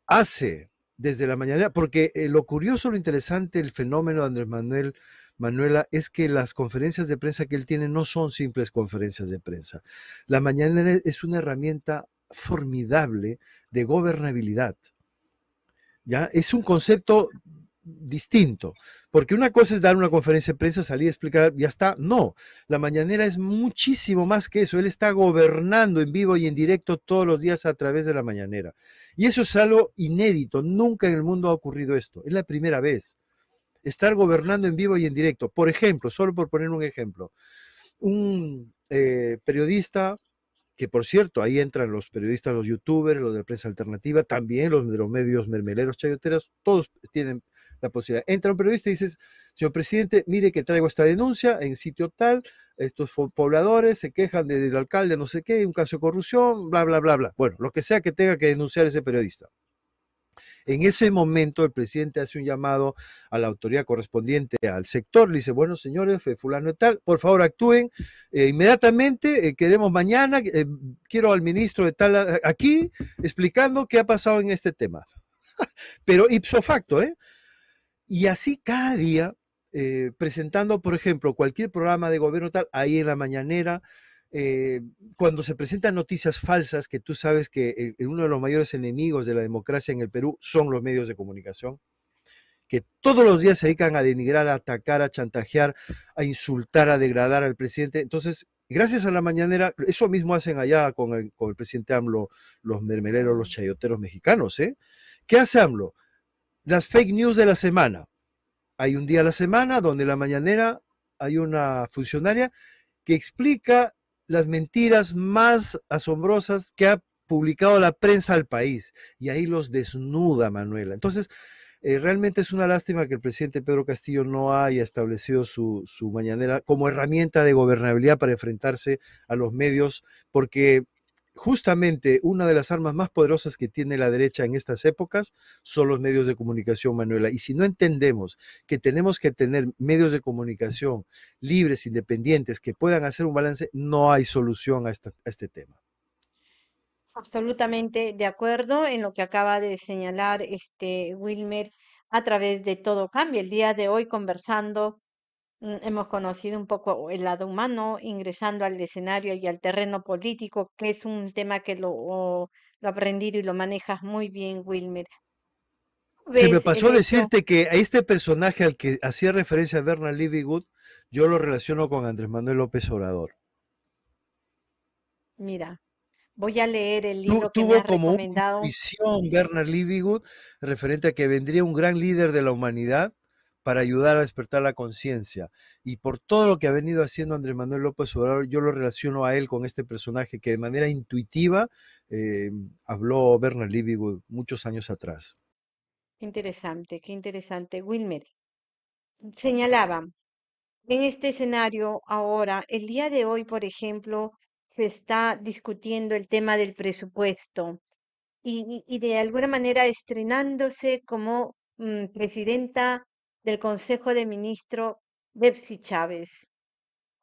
hace desde la mañana, porque lo curioso, lo interesante, el fenómeno de Andrés Manuel Manuela, es que las conferencias de prensa que él tiene no son simples conferencias de prensa. La mañanera es una herramienta formidable de gobernabilidad. ¿Ya? Es un concepto distinto, porque una cosa es dar una conferencia de prensa, salir a explicar, ya está. No, la mañanera es muchísimo más que eso. Él está gobernando en vivo y en directo todos los días a través de la mañanera. Y eso es algo inédito. Nunca en el mundo ha ocurrido esto. Es la primera vez. Estar gobernando en vivo y en directo. Por ejemplo, solo por poner un ejemplo, un eh, periodista, que por cierto, ahí entran los periodistas, los youtubers, los de la prensa alternativa, también los de los medios mermeleros, chayoteros, todos tienen la posibilidad. Entra un periodista y dices, señor presidente, mire que traigo esta denuncia en sitio tal, estos pobladores se quejan del alcalde no sé qué, un caso de corrupción, bla, bla, bla, bla. Bueno, lo que sea que tenga que denunciar ese periodista. En ese momento el presidente hace un llamado a la autoridad correspondiente al sector, le dice, bueno señores, fulano y tal, por favor actúen eh, inmediatamente, eh, queremos mañana, eh, quiero al ministro de tal aquí explicando qué ha pasado en este tema, pero ipso facto, ¿eh? Y así cada día eh, presentando, por ejemplo, cualquier programa de gobierno tal, ahí en la mañanera, eh, cuando se presentan noticias falsas, que tú sabes que el, el uno de los mayores enemigos de la democracia en el Perú son los medios de comunicación, que todos los días se dedican a denigrar, a atacar, a chantajear, a insultar, a degradar al presidente. Entonces, gracias a la mañanera, eso mismo hacen allá con el, con el presidente AMLO, los mermeleros, los chayoteros mexicanos, ¿eh? ¿Qué hace AMLO? Las fake news de la semana. Hay un día a la semana donde en la mañanera hay una funcionaria que explica las mentiras más asombrosas que ha publicado la prensa al país. Y ahí los desnuda, Manuela. Entonces, Eh, realmente es una lástima que el presidente Pedro Castillo no haya establecido su, su mañanera como herramienta de gobernabilidad para enfrentarse a los medios, porque justamente una de las armas más poderosas que tiene la derecha en estas épocas son los medios de comunicación, Manuela. Y si no entendemos que tenemos que tener medios de comunicación libres, independientes, que puedan hacer un balance, no hay solución a, esta, a este tema. Absolutamente de acuerdo en lo que acaba de señalar este Wilmer a través de Todo Cambia. El día de hoy conversando hemos conocido un poco el lado humano, ingresando al escenario y al terreno político, que es un tema que lo, lo aprendí y lo manejas muy bien, Wilmer. Se me pasó decirte que a este personaje al que hacía referencia Bernard Lievegoed, yo lo relaciono con Andrés Manuel López Obrador. Mira. Voy a leer el libro que me ha recomendado. Tuvo como visión Bernard Lievegoed referente a que vendría un gran líder de la humanidad para ayudar a despertar la conciencia. Y por todo lo que ha venido haciendo Andrés Manuel López Obrador, yo lo relaciono a él con este personaje que de manera intuitiva eh, habló Bernard Lievegoed muchos años atrás. Qué interesante, qué interesante. Wilmer, señalaba, en este escenario ahora, el día de hoy, por ejemplo, se está discutiendo el tema del presupuesto y, y de alguna manera estrenándose como mm, presidenta del Consejo de Ministros, Betssy Chávez.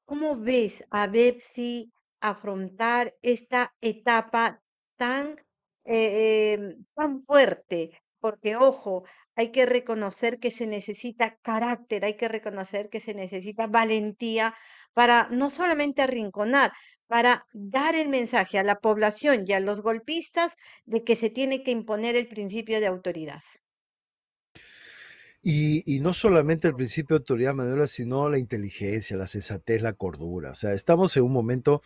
¿Cómo ves a Betssy afrontar esta etapa tan, eh, eh, tan fuerte? Porque, ojo, hay que reconocer que se necesita carácter, hay que reconocer que se necesita valentía para no solamente arrinconar, para dar el mensaje a la población y a los golpistas de que se tiene que imponer el principio de autoridad. Y, y no solamente el principio de autoridad, Manuela, sino la inteligencia, la sensatez, la cordura. O sea, estamos en un momento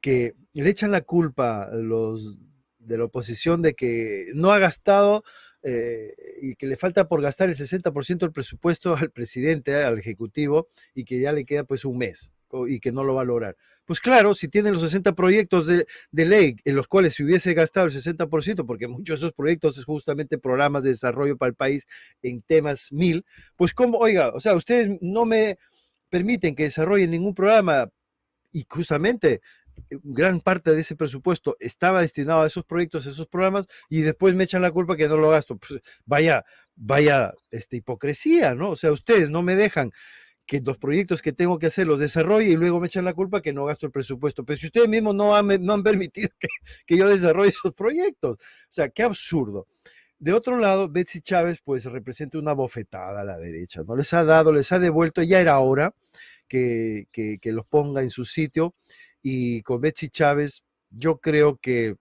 que le echan la culpa a los de la oposición de que no ha gastado Eh, y que le falta por gastar el sesenta por ciento del presupuesto al presidente, al ejecutivo, y que ya le queda pues un mes y que no lo va a lograr. Pues claro, si tienen los sesenta proyectos de, de ley en los cuales se hubiese gastado el sesenta por ciento, porque muchos de esos proyectos es justamente programas de desarrollo para el país en temas mil, pues como, oiga, o sea, ustedes no me permiten que desarrolle ningún programa y justamente gran parte de ese presupuesto estaba destinado a esos proyectos, a esos programas, y después me echan la culpa que no lo gasto. Pues vaya, vaya este, hipocresía, ¿no? O sea, ustedes no me dejan que los proyectos que tengo que hacer los desarrolle y luego me echan la culpa que no gasto el presupuesto. Pero si ustedes mismos no han, no han permitido que, que yo desarrolle esos proyectos. O sea, qué absurdo. De otro lado, Betssy Chávez pues representa una bofetada a la derecha, ¿no? Les ha dado, les ha devuelto, ya era hora que, que, que los ponga en su sitio. Y con Betssy Chávez yo creo que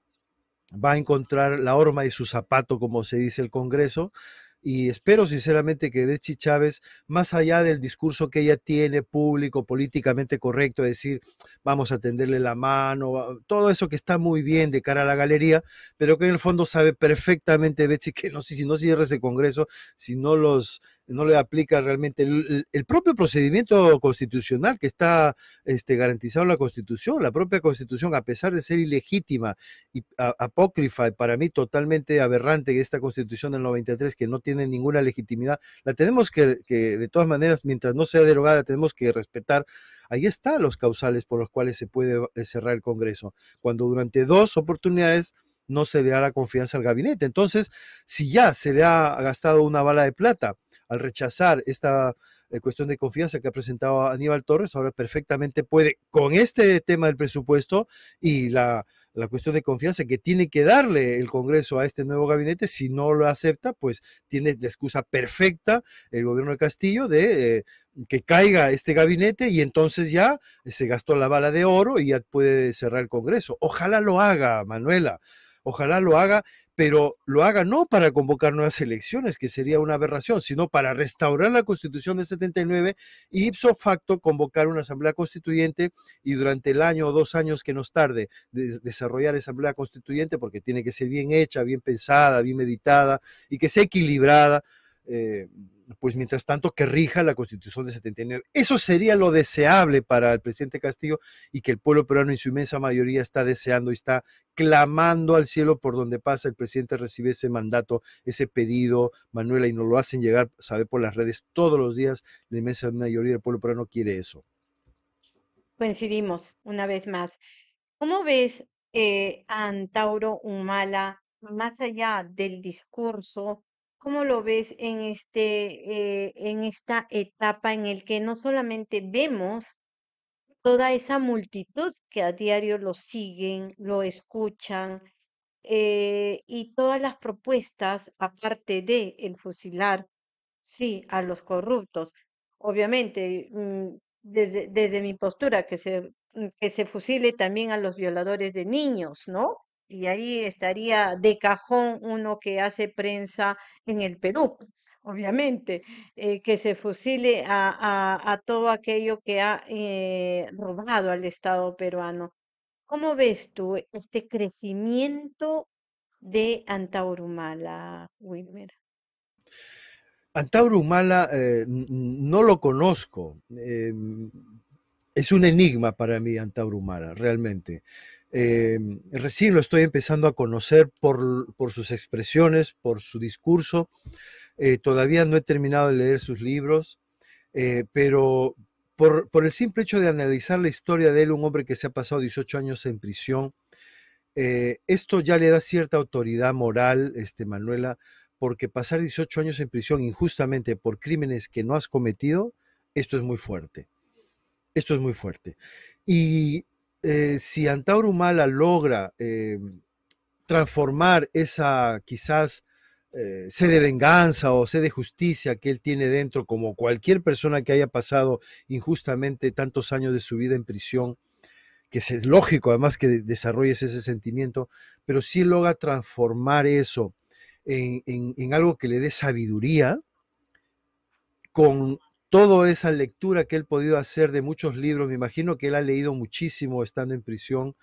va a encontrar la horma y su zapato, como se dice el Congreso, y espero sinceramente que Betssy Chávez, más allá del discurso que ella tiene público, políticamente correcto, decir vamos a tenderle la mano, todo eso que está muy bien de cara a la galería, pero que en el fondo sabe perfectamente Betssy que no, si no cierra ese Congreso, si no los... no le aplica realmente el, el propio procedimiento constitucional que está este, garantizado en la Constitución. La propia Constitución, a pesar de ser ilegítima y a, apócrifa, y para mí totalmente aberrante esta Constitución del noventa y tres, que no tiene ninguna legitimidad, la tenemos que, que de todas maneras, mientras no sea derogada, la tenemos que respetar. Ahí están los causales por los cuales se puede cerrar el Congreso, cuando durante dos oportunidades no se le da la confianza al gabinete. Entonces, si ya se le ha gastado una bala de plata al rechazar esta eh, cuestión de confianza que ha presentado Aníbal Torres, ahora perfectamente puede, con este tema del presupuesto y la la cuestión de confianza que tiene que darle el Congreso a este nuevo gabinete. Si no lo acepta, pues tiene la excusa perfecta el gobierno de Castillo de eh, que caiga este gabinete, y entonces ya se gastó la bala de oro y ya puede cerrar el Congreso. Ojalá lo haga, Manuela, ojalá lo haga, pero lo haga no para convocar nuevas elecciones, que sería una aberración, sino para restaurar la Constitución de setenta y nueve y ipso facto convocar una asamblea constituyente, y durante el año o dos años que nos tarde de desarrollar esa asamblea constituyente, porque tiene que ser bien hecha, bien pensada, bien meditada y que sea equilibrada, eh, pues mientras tanto que rija la Constitución de setenta y nueve. Eso sería lo deseable para el presidente Castillo, y que el pueblo peruano en su inmensa mayoría está deseando y está clamando al cielo. Por donde pasa el presidente recibe ese mandato, ese pedido, Manuela, y nos lo hacen llegar, sabe, por las redes todos los días. La inmensa mayoría del pueblo peruano quiere eso. Coincidimos una vez más. ¿Cómo ves eh, a Antauro Humala más allá del discurso? ¿Cómo lo ves en, este, eh, en esta etapa en el que no solamente vemos toda esa multitud que a diario lo siguen, lo escuchan, eh, y todas las propuestas, aparte de el fusilar, sí, a los corruptos? Obviamente, desde, desde mi postura, que se, que se fusile también a los violadores de niños, ¿no? Y ahí estaría de cajón uno que hace prensa en el Perú, obviamente, eh, que se fusile a, a, a todo aquello que ha eh, robado al Estado peruano. ¿Cómo ves tú este crecimiento de Antauro Humala, Wilmer? Antauro Humala eh, no lo conozco. Eh, es un enigma para mí Antauro Humala, realmente. Eh, recién lo estoy empezando a conocer por, por sus expresiones, por su discurso. Eh, todavía no he terminado de leer sus libros, eh, pero por, por el simple hecho de analizar la historia de él, un hombre que se ha pasado dieciocho años en prisión, eh, esto ya le da cierta autoridad moral, este, Manuela, porque pasar dieciocho años en prisión injustamente por crímenes que no has cometido, esto es muy fuerte. Esto es muy fuerte. Y Eh, si Antauro Humala logra eh, transformar esa quizás eh, sed de venganza o sed de justicia que él tiene dentro, como cualquier persona que haya pasado injustamente tantos años de su vida en prisión, que es lógico además que desarrolles ese sentimiento, pero si logra transformar eso en, en, en algo que le dé sabiduría, con toda esa lectura que él ha podido hacer de muchos libros, me imagino que él ha leído muchísimo estando en prisión.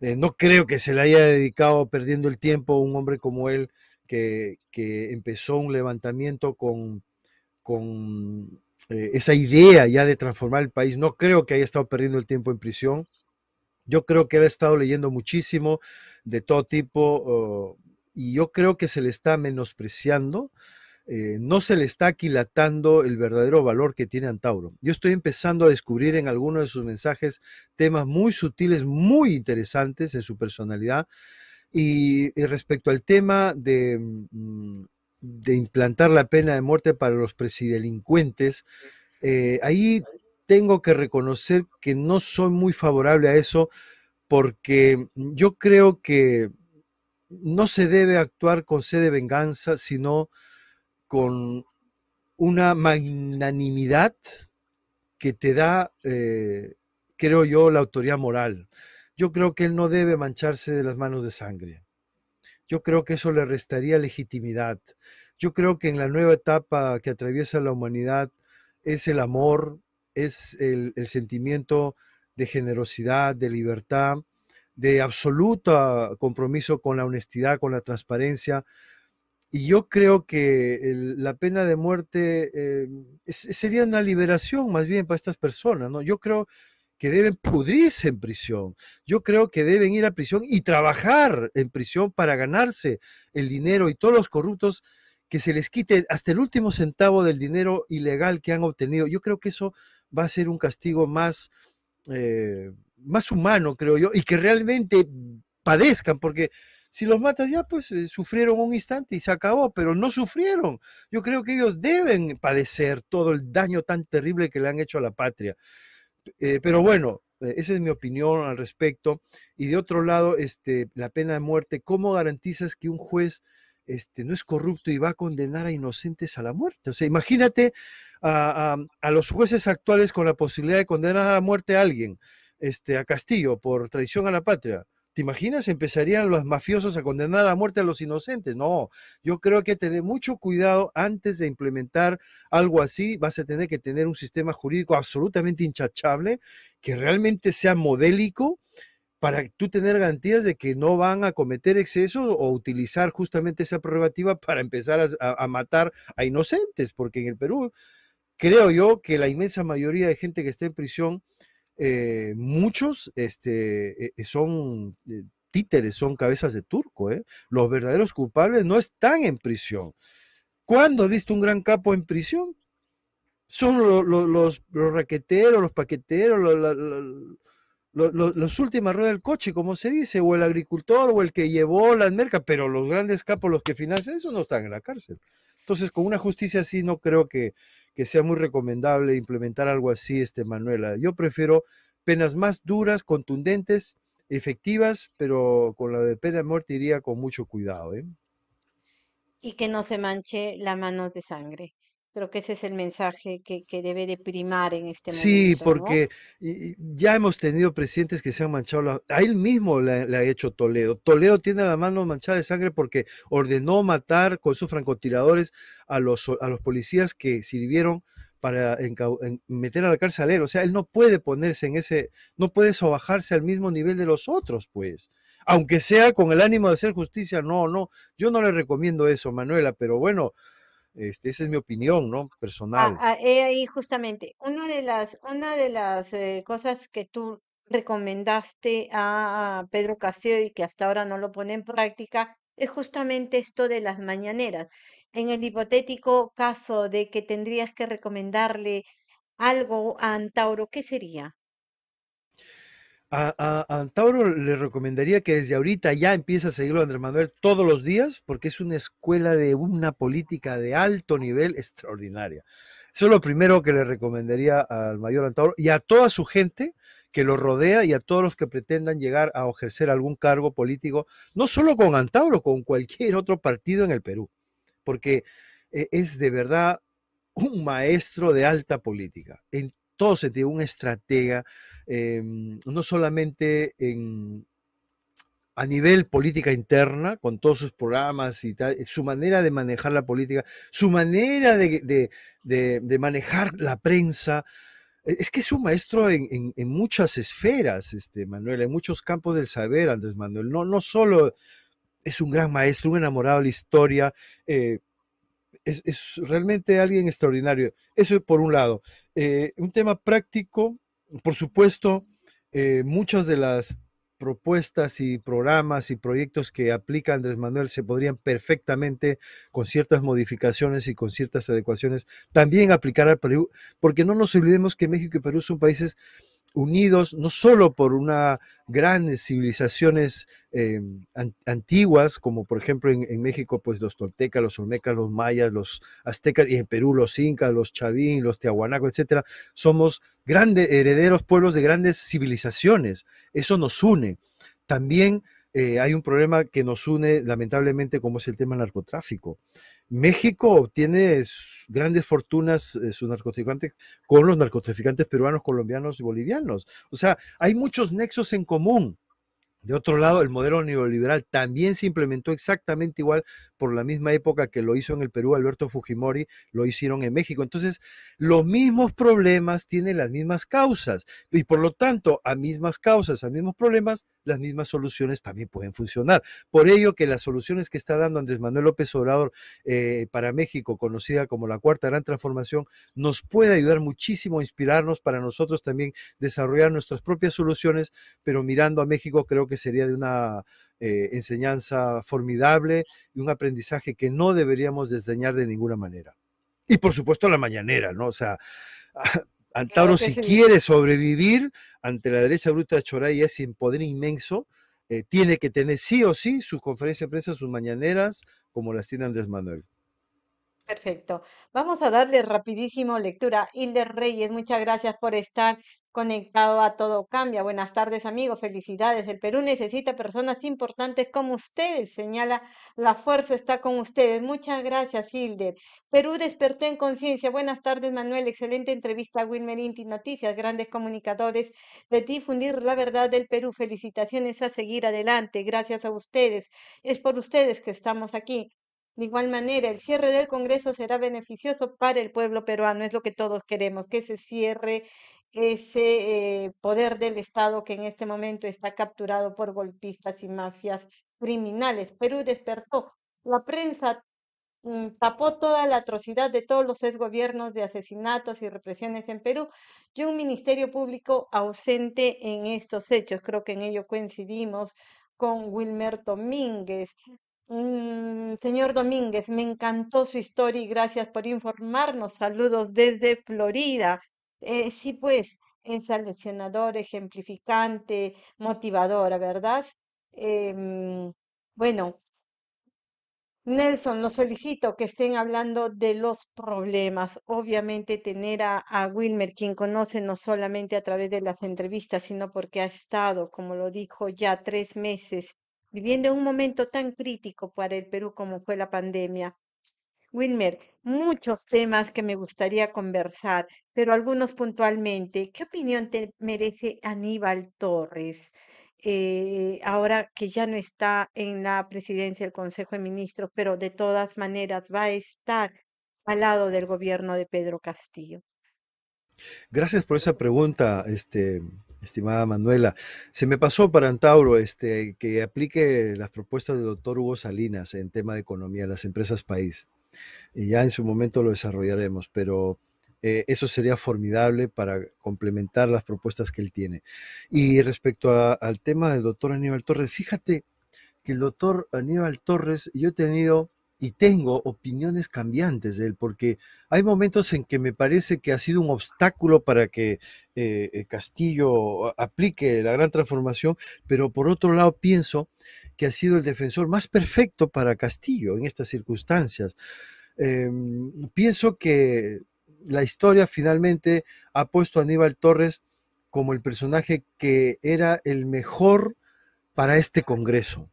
Eh, no creo que se le haya dedicado perdiendo el tiempo a un hombre como él, que, que empezó un levantamiento con, con eh, esa idea ya de transformar el país. No creo que haya estado perdiendo el tiempo en prisión. Yo creo que él ha estado leyendo muchísimo de todo tipo, uh, y yo creo que se le está menospreciando. Eh, no se le está aquilatando el verdadero valor que tiene Antauro. Yo estoy empezando a descubrir en algunos de sus mensajes temas muy sutiles, muy interesantes en su personalidad. Y, y respecto al tema de, de implantar la pena de muerte para los presidelincuentes, eh, ahí tengo que reconocer que no soy muy favorable a eso, porque yo creo que no se debe actuar con sed de venganza, sino con una magnanimidad que te da, eh, creo yo, la autoridad moral. Yo creo que él no debe mancharse de las manos de sangre. Yo creo que eso le restaría legitimidad. Yo creo que en la nueva etapa que atraviesa la humanidad es el amor, es el, el sentimiento de generosidad, de libertad, de absoluto compromiso con la honestidad, con la transparencia. Y yo creo que el, la pena de muerte eh, es, sería una liberación más bien para estas personas, ¿no? Yo creo que deben pudrirse en prisión. Yo creo que deben ir a prisión y trabajar en prisión para ganarse el dinero, y todos los corruptos que se les quite hasta el último centavo del dinero ilegal que han obtenido. Yo creo que eso va a ser un castigo más, eh, más humano, creo yo, y que realmente padezcan, porque si los matas ya, pues sufrieron un instante y se acabó, pero no sufrieron. Yo creo que ellos deben padecer todo el daño tan terrible que le han hecho a la patria. Eh, pero bueno, Esa es mi opinión al respecto. Y de otro lado, este, la pena de muerte, ¿cómo garantizas que un juez este, no es corrupto y va a condenar a inocentes a la muerte? O sea, imagínate a, a, a los jueces actuales con la posibilidad de condenar a la muerte a alguien, este, a Castillo, por traición a la patria. ¿Te imaginas? ¿Empezarían los mafiosos a condenar a muerte a los inocentes? No, yo creo que tener mucho cuidado antes de implementar algo así. Vas a tener que tener un sistema jurídico absolutamente intachable, que realmente sea modélico, para tú tener garantías de que no van a cometer excesos o utilizar justamente esa prerrogativa para empezar a, a matar a inocentes, porque en el Perú creo yo que la inmensa mayoría de gente que está en prisión, Eh, muchos este, eh, son eh, títeres, son cabezas de turco. Eh. Los verdaderos culpables no están en prisión. ¿Cuándo has visto un gran capo en prisión? Son lo, lo, los, los raqueteros, los paqueteros, lo, lo, lo, lo, lo, los últimas ruedas del coche, como se dice, o el agricultor, o el que llevó las mercas, pero los grandes capos, los que financian eso, no están en la cárcel. Entonces, con una justicia así, no creo que, que sea muy recomendable implementar algo así, este, Manuela. Yo prefiero penas más duras, contundentes, efectivas, pero con la de pena de muerte iría con mucho cuidado, ¿eh? Y que no se manche la mano de sangre. Creo que ese es el mensaje que, que debe de primar en este momento. Sí, porque ¿no? Ya hemos tenido presidentes que se han manchado. La, a él mismo le, le ha hecho Toledo. Toledo tiene la mano manchada de sangre porque ordenó matar con sus francotiradores a los, a los policías que sirvieron para en, en meter al carcelero. O sea, él no puede ponerse en ese, no puede sobajarse al mismo nivel de los otros, pues. Aunque sea con el ánimo de hacer justicia, no, no. Yo no le recomiendo eso, Manuela, pero bueno. Este, esa es mi opinión, ¿no? Personal. Ah, ah, ahí justamente, una de las, una de las eh, cosas que tú recomendaste a Pedro Castillo y que hasta ahora no lo pone en práctica es justamente esto de las mañaneras. En el hipotético caso de que tendrías que recomendarle algo a Antauro, ¿qué sería? A, a, a Antauro le recomendaría que desde ahorita ya empiece a seguirlo a Andrés Manuel todos los días, porque es una escuela de una política de alto nivel extraordinaria. Eso es lo primero que le recomendaría al mayor Antauro y a toda su gente que lo rodea y a todos los que pretendan llegar a ejercer algún cargo político, no solo con Antauro, con cualquier otro partido en el Perú, porque es de verdad un maestro de alta política, en todo sentido, un estratega, eh, no solamente en, a nivel política interna, con todos sus programas y tal, su manera de manejar la política, su manera de, de, de, de manejar la prensa. Es que es un maestro en, en, en muchas esferas, este, Manuel, en muchos campos del saber, Andrés Manuel. No, no solo es un gran maestro, un enamorado de la historia, eh, Es, es realmente alguien extraordinario. Eso por un lado. Eh, un tema práctico, por supuesto, eh, muchas de las propuestas y programas y proyectos que aplica Andrés Manuel se podrían perfectamente, con ciertas modificaciones y con ciertas adecuaciones, también aplicar al Perú, porque no nos olvidemos que México y Perú son países unidos no solo por unas grandes civilizaciones eh, antiguas, como por ejemplo en, en México, pues los toltecas, los olmecas, los mayas, los aztecas, y en Perú los incas, los chavín, los tiahuanacos, etcétera. Somos grandes herederos, pueblos de grandes civilizaciones. Eso nos une. También eh, hay un problema que nos une, lamentablemente, como es el tema del narcotráfico. México obtiene grandes fortunas, eh, sus narcotraficantes, con los narcotraficantes peruanos, colombianos y bolivianos. O sea, hay muchos nexos en común. De otro lado, el modelo neoliberal también se implementó exactamente igual por la misma época que lo hizo en el Perú Alberto Fujimori, lo hicieron en México. Entonces, los mismos problemas tienen las mismas causas y por lo tanto, a mismas causas, a mismos problemas, las mismas soluciones también pueden funcionar. Por ello que las soluciones que está dando Andrés Manuel López Obrador eh, para México, conocida como la Cuarta Gran Transformación, nos puede ayudar muchísimo a inspirarnos para nosotros también desarrollar nuestras propias soluciones, pero mirando a México creo que sería de una eh, enseñanza formidable y un aprendizaje que no deberíamos desdeñar de ninguna manera. Y por supuesto la mañanera, ¿no? O sea, Antauro, claro, si sí quiere sobrevivir ante la derecha bruta de Choray, es sin poder inmenso, eh, tiene que tener sí o sí sus conferencias de prensa, sus mañaneras, como las tiene Andrés Manuel. Perfecto. Vamos a darle rapidísimo lectura. Hilder Reyes, muchas gracias por estar conectado a Todo Cambia. Buenas tardes, amigos. Felicidades. El Perú necesita personas importantes como ustedes. Señala, la fuerza está con ustedes. Muchas gracias, Hilder. Perú despertó en conciencia. Buenas tardes, Manuel. Excelente entrevista a Wilmer, Inti Noticias. Grandes comunicadores de difundir la verdad del Perú. Felicitaciones, a seguir adelante. Gracias a ustedes. Es por ustedes que estamos aquí. De igual manera, el cierre del Congreso será beneficioso para el pueblo peruano, es lo que todos queremos, que se cierre ese eh, poder del Estado que en este momento está capturado por golpistas y mafias criminales. Perú despertó, la prensa mm, tapó toda la atrocidad de todos los exgobiernos de asesinatos y represiones en Perú y un ministerio público ausente en estos hechos. Creo que en ello coincidimos con Wilmer Domínguez. Mm, señor Domínguez, me encantó su historia y gracias por informarnos. Saludos desde Florida. Eh, sí, pues, es aleccionador, ejemplificante, motivadora, ¿verdad? Em, bueno, Nelson, los felicito que estén hablando de los problemas. Obviamente tener a, a Wilmer, quien conoce no solamente a través de las entrevistas, sino porque ha estado, como lo dijo, ya tres meses viviendo un momento tan crítico para el Perú como fue la pandemia. Wilmer, muchos temas que me gustaría conversar, pero algunos puntualmente. ¿Qué opinión te merece Aníbal Torres, eh, ahora que ya no está en la presidencia del Consejo de Ministros, pero de todas maneras va a estar al lado del gobierno de Pedro Castillo? Gracias por esa pregunta, este... estimada Manuela. Se me pasó para Antauro este, que aplique las propuestas del doctor Hugo Salinas en tema de economía, las empresas país. Y ya en su momento lo desarrollaremos, pero eh, eso sería formidable para complementar las propuestas que él tiene. Y respecto a, al tema del doctor Aníbal Torres, fíjate que el doctor Aníbal Torres, yo he tenido y tengo opiniones cambiantes de él, porque hay momentos en que me parece que ha sido un obstáculo para que eh, Castillo aplique la gran transformación, pero por otro lado pienso que ha sido el defensor más perfecto para Castillo en estas circunstancias. Eh, pienso que la historia finalmente ha puesto a Aníbal Torres como el personaje que era el mejor para este Congreso,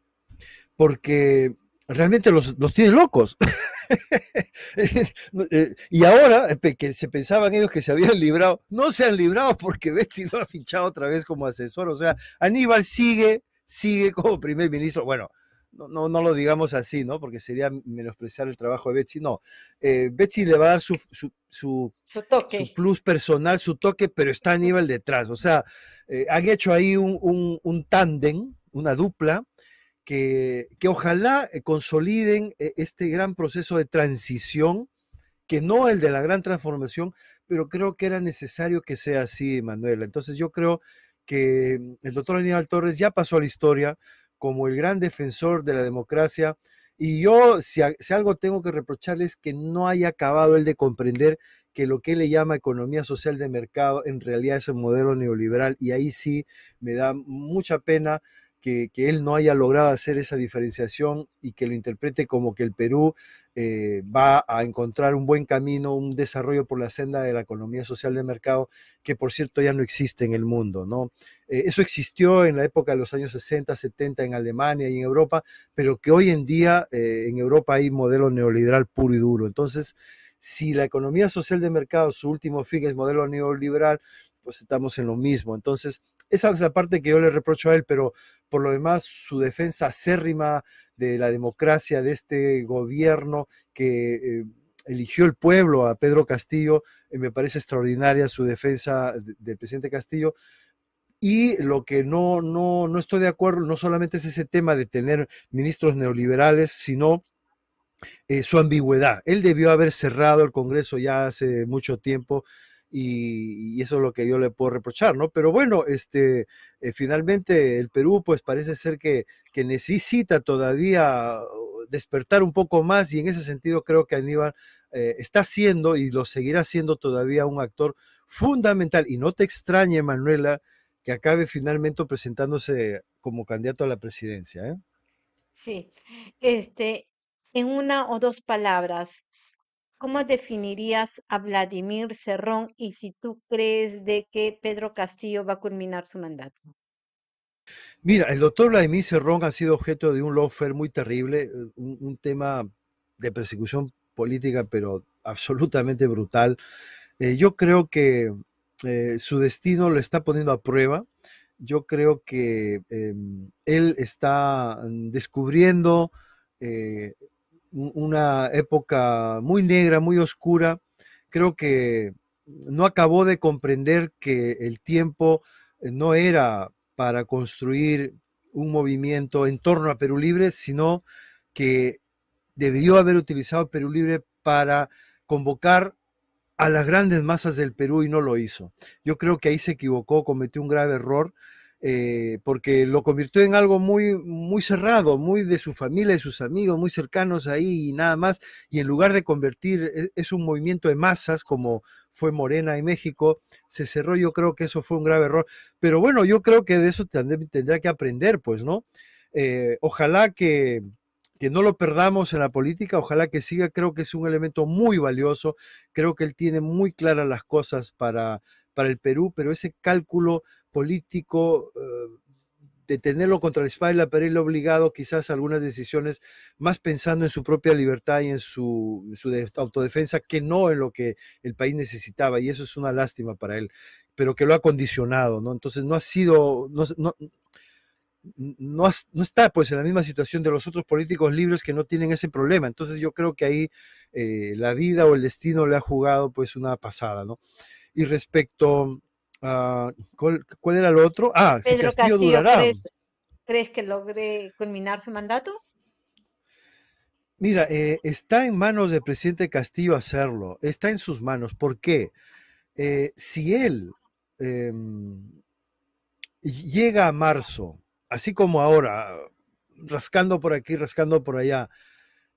porque realmente los, los tiene locos. Y ahora que se pensaban ellos que se habían librado, no se han librado porque Betssy lo ha fichado otra vez como asesor. O sea, Aníbal sigue, sigue como primer ministro. Bueno, no, no, no lo digamos así, ¿no? Porque sería menospreciar el trabajo de Betssy. No, eh, Betssy le va a dar su, su, su, su, toque. su plus personal, su toque, pero está Aníbal detrás. O sea, eh, han hecho ahí un, un, un tándem, una dupla, Que, que ojalá consoliden este gran proceso de transición, que no el de la gran transformación, pero creo que era necesario que sea así, Manuela. Entonces yo creo que el doctor Aníbal Torres ya pasó a la historia como el gran defensor de la democracia, y yo, si, si algo tengo que reprocharles, que no haya acabado el de comprender que lo que él le llama economía social de mercado en realidad es el modelo neoliberal, y ahí sí me da mucha pena Que, que él no haya logrado hacer esa diferenciación y que lo interprete como que el Perú eh, va a encontrar un buen camino, un desarrollo por la senda de la economía social de mercado, que por cierto ya no existe en el mundo, ¿no? Eh, eso existió en la época de los años sesenta, setenta en Alemania y en Europa, pero que hoy en día eh, en Europa hay modelo neoliberal puro y duro. Entonces, si la economía social de mercado, su último fin es modelo neoliberal, pues estamos en lo mismo. Entonces, esa es la parte que yo le reprocho a él, pero por lo demás su defensa acérrima de la democracia, de este gobierno que eh, eligió el pueblo a Pedro Castillo, eh, me parece extraordinaria su defensa de, del presidente Castillo. Y lo que no, no, no estoy de acuerdo, no solamente es ese tema de tener ministros neoliberales, sino eh, su ambigüedad. Él debió haber cerrado el Congreso ya hace mucho tiempo, y eso es lo que yo le puedo reprochar, ¿no? Pero bueno, este, eh, finalmente el Perú pues parece ser que, que necesita todavía despertar un poco más, y en ese sentido creo que Aníbal eh, está siendo y lo seguirá siendo todavía un actor fundamental. Y no te extrañe, Manuela, que acabe finalmente presentándose como candidato a la presidencia, ¿eh? Sí, este, en una o dos palabras, ¿Cómo definirías a Vladimir Cerrón y si tú crees de que Pedro Castillo va a culminar su mandato? Mira, el doctor Vladimir Cerrón ha sido objeto de un lawfare muy terrible, un, un tema de persecución política, pero absolutamente brutal. Eh, yo creo que eh, su destino lo está poniendo a prueba. Yo creo que eh, él está descubriendo eh, una época muy negra, muy oscura. Creo que no acabó de comprender que el tiempo no era para construir un movimiento en torno a Perú Libre, sino que debió haber utilizado Perú Libre para convocar a las grandes masas del Perú y no lo hizo. Yo creo que ahí se equivocó, cometió un grave error, eh, porque lo convirtió en algo muy, muy cerrado, muy de su familia, de sus amigos, muy cercanos ahí y nada más, y en lugar de convertir, es, es un movimiento de masas como fue Morena en México, se cerró. Yo creo que eso fue un grave error, pero bueno, yo creo que de eso tendrá que aprender, pues, ¿no? Eh, ojalá que... que no lo perdamos en la política, ojalá que siga. Creo que es un elemento muy valioso, creo que él tiene muy claras las cosas para, para el Perú, pero ese cálculo político eh, de tenerlo contra la espalda y la pared, obligado quizás a algunas decisiones más pensando en su propia libertad y en su, su de, autodefensa, que no en lo que el país necesitaba, y eso es una lástima para él, pero que lo ha condicionado, ¿no? Entonces no ha sido... No, no, No, no está pues en la misma situación de los otros políticos libres que no tienen ese problema. Entonces yo creo que ahí eh, la vida o el destino le ha jugado pues una pasada, ¿no? Y respecto a... ¿cuál, cuál era lo otro? Ah, Pedro si Castillo, Castillo durará. ¿crees, ¿Crees que logre culminar su mandato? Mira, eh, está en manos del presidente Castillo hacerlo. Está en sus manos. ¿Por qué? Eh, si él eh, llega a marzo, así como ahora, rascando por aquí, rascando por allá,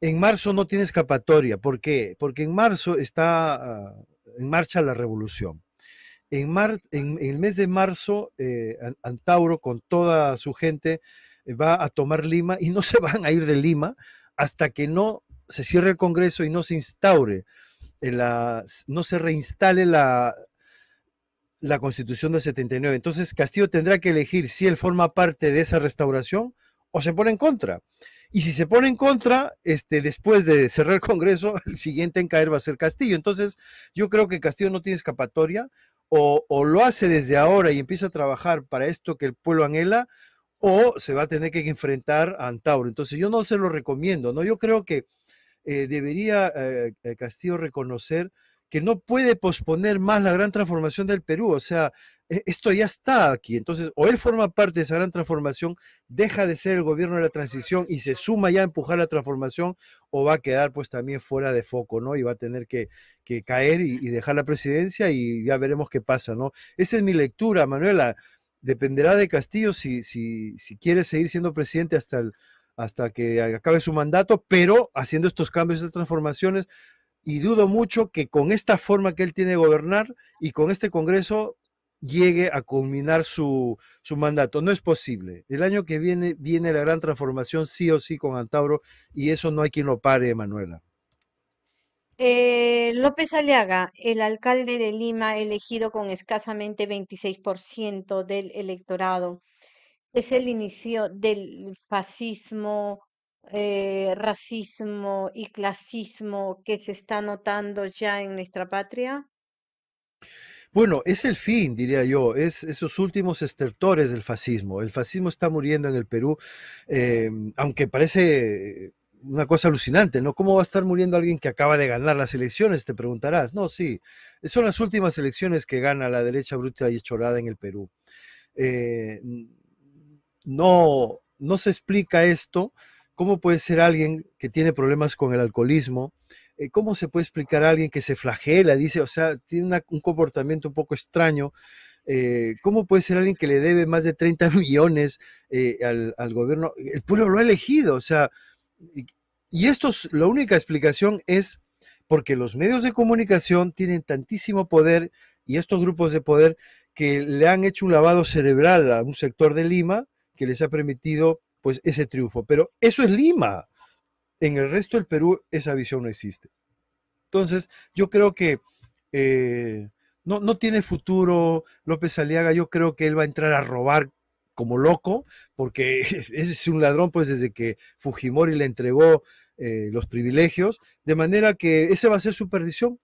en marzo no tiene escapatoria. ¿Por qué? Porque en marzo está uh, en marcha la revolución. En, mar, en, en el mes de marzo, eh, Antauro, con toda su gente, eh, va a tomar Lima y no se van a ir de Lima hasta que no se cierre el Congreso y no se instaure, en la, no se reinstale la... la Constitución del setenta y nueve. Entonces Castillo tendrá que elegir si él forma parte de esa restauración o se pone en contra. Y si se pone en contra, este, después de cerrar el Congreso, el siguiente en caer va a ser Castillo. Entonces yo creo que Castillo no tiene escapatoria, o, o lo hace desde ahora y empieza a trabajar para esto que el pueblo anhela, o se va a tener que enfrentar a Antauro. Entonces yo no se lo recomiendo, ¿no? Yo creo que eh, debería eh, Castillo reconocer que no puede posponer más la gran transformación del Perú. O sea, esto ya está aquí. Entonces, o él forma parte de esa gran transformación, deja de ser el gobierno de la transición y se suma ya a empujar la transformación, o va a quedar pues también fuera de foco, ¿no? Y va a tener que, que caer y, y dejar la presidencia, y ya veremos qué pasa, ¿no? Esa es mi lectura, Manuela. Dependerá de Castillo si, si, si quiere seguir siendo presidente hasta, el, hasta que acabe su mandato, pero haciendo estos cambios, estas transformaciones. Y dudo mucho que con esta forma que él tiene de gobernar y con este Congreso llegue a culminar su, su mandato. No es posible. El año que viene viene la gran transformación sí o sí con Antauro, y eso no hay quien lo pare, Manuela. Eh, López Aliaga, el alcalde de Lima, elegido con escasamente veintiséis por ciento del electorado, es el inicio del fascismo, Eh, racismo y clasismo que se está notando ya en nuestra patria? Bueno, es el fin, diría yo, es esos últimos estertores del fascismo. El fascismo está muriendo en el Perú, eh, aunque parece una cosa alucinante, ¿no? ¿Cómo va a estar muriendo alguien que acaba de ganar las elecciones? Te preguntarás. No, sí, son las últimas elecciones que gana la derecha bruta y chorada en el Perú. Eh, no, no se explica esto. ¿Cómo puede ser alguien que tiene problemas con el alcoholismo? ¿Cómo se puede explicar a alguien que se flagela? Dice, o sea, tiene una, un comportamiento un poco extraño. Eh, ¿Cómo puede ser alguien que le debe más de treinta millones eh, al, al gobierno? El pueblo lo ha elegido, o sea, y, y esto es, la única explicación es porque los medios de comunicación tienen tantísimo poder, y estos grupos de poder que le han hecho un lavado cerebral a un sector de Lima que les ha permitido pues ese triunfo. Pero eso es Lima. En el resto del Perú esa visión no existe. Entonces, yo creo que eh, no, no tiene futuro López Aliaga. Yo creo que él va a entrar a robar como loco, porque ese es un ladrón, pues, desde que Fujimori le entregó eh, los privilegios, de manera que esa va a ser su perdición.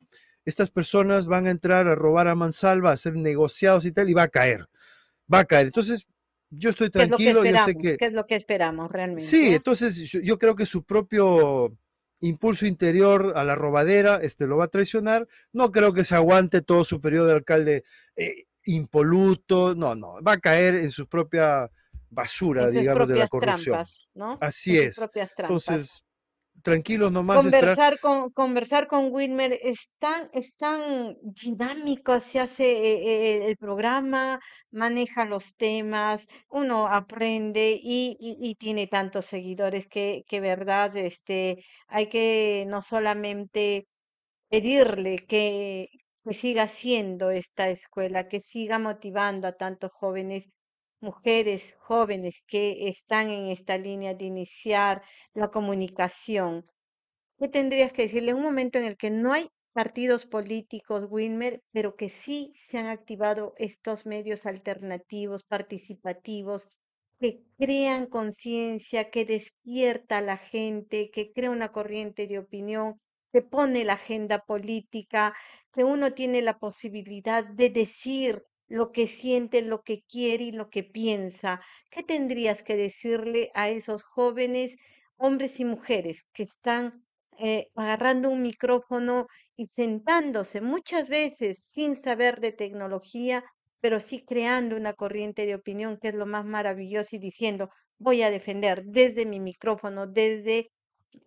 Estas personas van a entrar a robar a mansalva, a ser negociados y tal, y va a caer, va a caer. Entonces, yo estoy tranquilo, yo sé que... ¿Qué es lo que esperamos realmente? Sí, entonces yo creo que su propio impulso interior a la robadera este, lo va a traicionar. No creo que se aguante todo su periodo de alcalde eh, impoluto, no, no, va a caer en su propia basura, en digamos, de la corrupción. Trampas, ¿no? Así en es. Sus propias trampas. Entonces... Tranquilos nomás. Conversar con, conversar con Wilmer, es tan, es tan dinámico, se hace eh, eh, el programa, maneja los temas, uno aprende y, y, y tiene tantos seguidores que, que verdad, este, hay que no solamente pedirle que, que siga siendo esta escuela, que siga motivando a tantos jóvenes, mujeres jóvenes que están en esta línea de iniciar la comunicación. ¿Qué tendrías que decirle en un momento en el que no hay partidos políticos, Wilmer, pero que sí se han activado estos medios alternativos, participativos, que crean conciencia, que despierta a la gente, que crea una corriente de opinión, que pone la agenda política, que uno tiene la posibilidad de decir lo que siente, lo que quiere y lo que piensa? ¿Qué tendrías que decirle a esos jóvenes, hombres y mujeres, que están eh, agarrando un micrófono y sentándose muchas veces sin saber de tecnología, pero sí creando una corriente de opinión, que es lo más maravilloso, y diciendo, voy a defender desde mi micrófono, desde,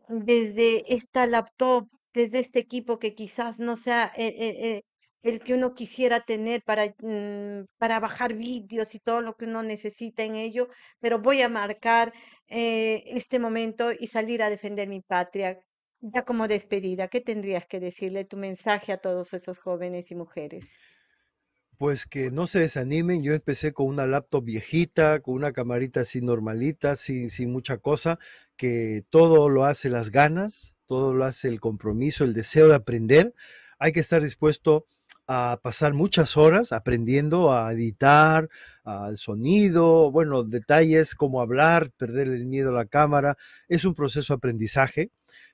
desde esta laptop, desde este equipo que quizás no sea... Eh, eh, eh, el que uno quisiera tener para, para bajar vídeos y todo lo que uno necesita en ello, pero voy a marcar eh, este momento y salir a defender mi patria? Ya como despedida, ¿qué tendrías que decirle, tu mensaje a todos esos jóvenes y mujeres? Pues que no se desanimen. Yo empecé con una laptop viejita, con una camarita así normalita, sin, sin mucha cosa, que todo lo hace las ganas, todo lo hace el compromiso, el deseo de aprender. Hay que estar dispuesto a pasar muchas horas aprendiendo a editar, al sonido, bueno, detalles como hablar, perder el miedo a la cámara. Es un proceso de aprendizaje,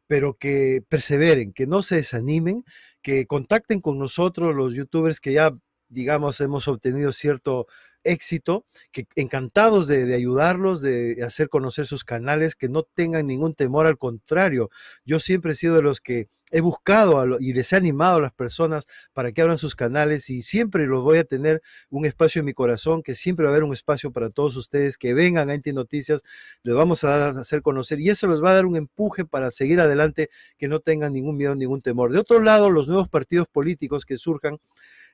pero que perseveren, que no se desanimen, que contacten con nosotros los youtubers que ya, digamos, hemos obtenido cierto éxito, que encantados de, de ayudarlos, de hacer conocer sus canales, que no tengan ningún temor. Al contrario, yo siempre he sido de los que he buscado a lo, y les he animado a las personas para que abran sus canales, y siempre los voy a tener un espacio en mi corazón, que siempre va a haber un espacio para todos ustedes, que vengan a Inti Noticias, les vamos a, dar, a hacer conocer, y eso les va a dar un empuje para seguir adelante, que no tengan ningún miedo, ningún temor. De otro lado, los nuevos partidos políticos que surjan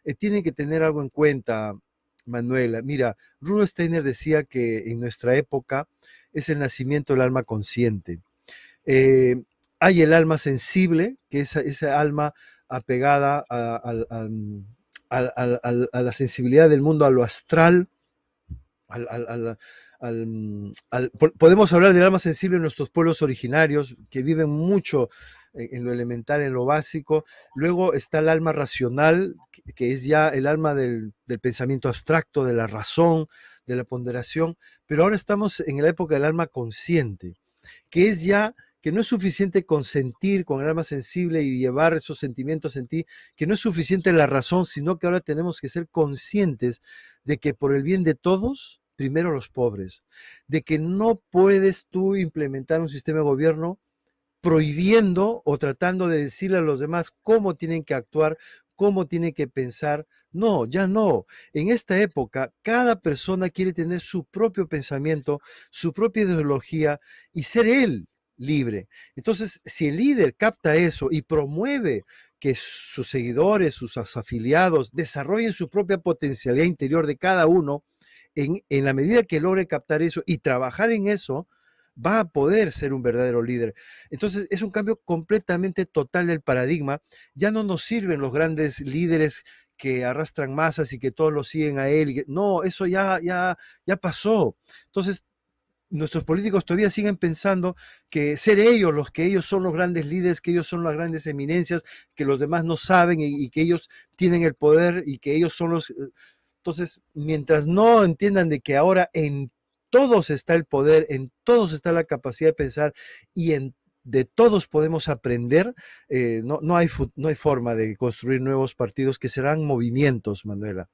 eh, tienen que tener algo en cuenta, Manuela. Mira, Rudolf Steiner decía que en nuestra época es el nacimiento del alma consciente. Eh, hay el alma sensible, que es esa alma apegada a, a, a, a, a, a la sensibilidad del mundo, a lo astral, al... al, al Al, al, podemos hablar del alma sensible en nuestros pueblos originarios, que viven mucho en, en lo elemental, en lo básico. Luego está el alma racional, que, que es ya el alma del, del pensamiento abstracto, de la razón, de la ponderación. Pero ahora estamos en la época del alma consciente, que es ya que no es suficiente consentir con el alma sensible y llevar esos sentimientos en ti, que no es suficiente la razón, sino que ahora tenemos que ser conscientes de que por el bien de todos, primero los pobres, de que no puedes tú implementar un sistema de gobierno prohibiendo o tratando de decirle a los demás cómo tienen que actuar, cómo tienen que pensar. No, ya no. En esta época, cada persona quiere tener su propio pensamiento, su propia ideología y ser él libre. Entonces, si el líder capta eso y promueve que sus seguidores, sus afiliados desarrollen su propia potencialidad interior de cada uno, En, en la medida que logre captar eso y trabajar en eso, va a poder ser un verdadero líder. Entonces, es un cambio completamente total del paradigma. Ya no nos sirven los grandes líderes que arrastran masas y que todos lo siguen a él. No, eso ya, ya, ya pasó. Entonces, nuestros políticos todavía siguen pensando que ser ellos los que ellos son los grandes líderes, que ellos son las grandes eminencias, que los demás no saben y, y que ellos tienen el poder y que ellos son los... Entonces, mientras no entiendan de que ahora en todos está el poder, en todos está la capacidad de pensar y en de todos podemos aprender, eh, no, no, hay, no hay forma de construir nuevos partidos que serán movimientos, Manuela.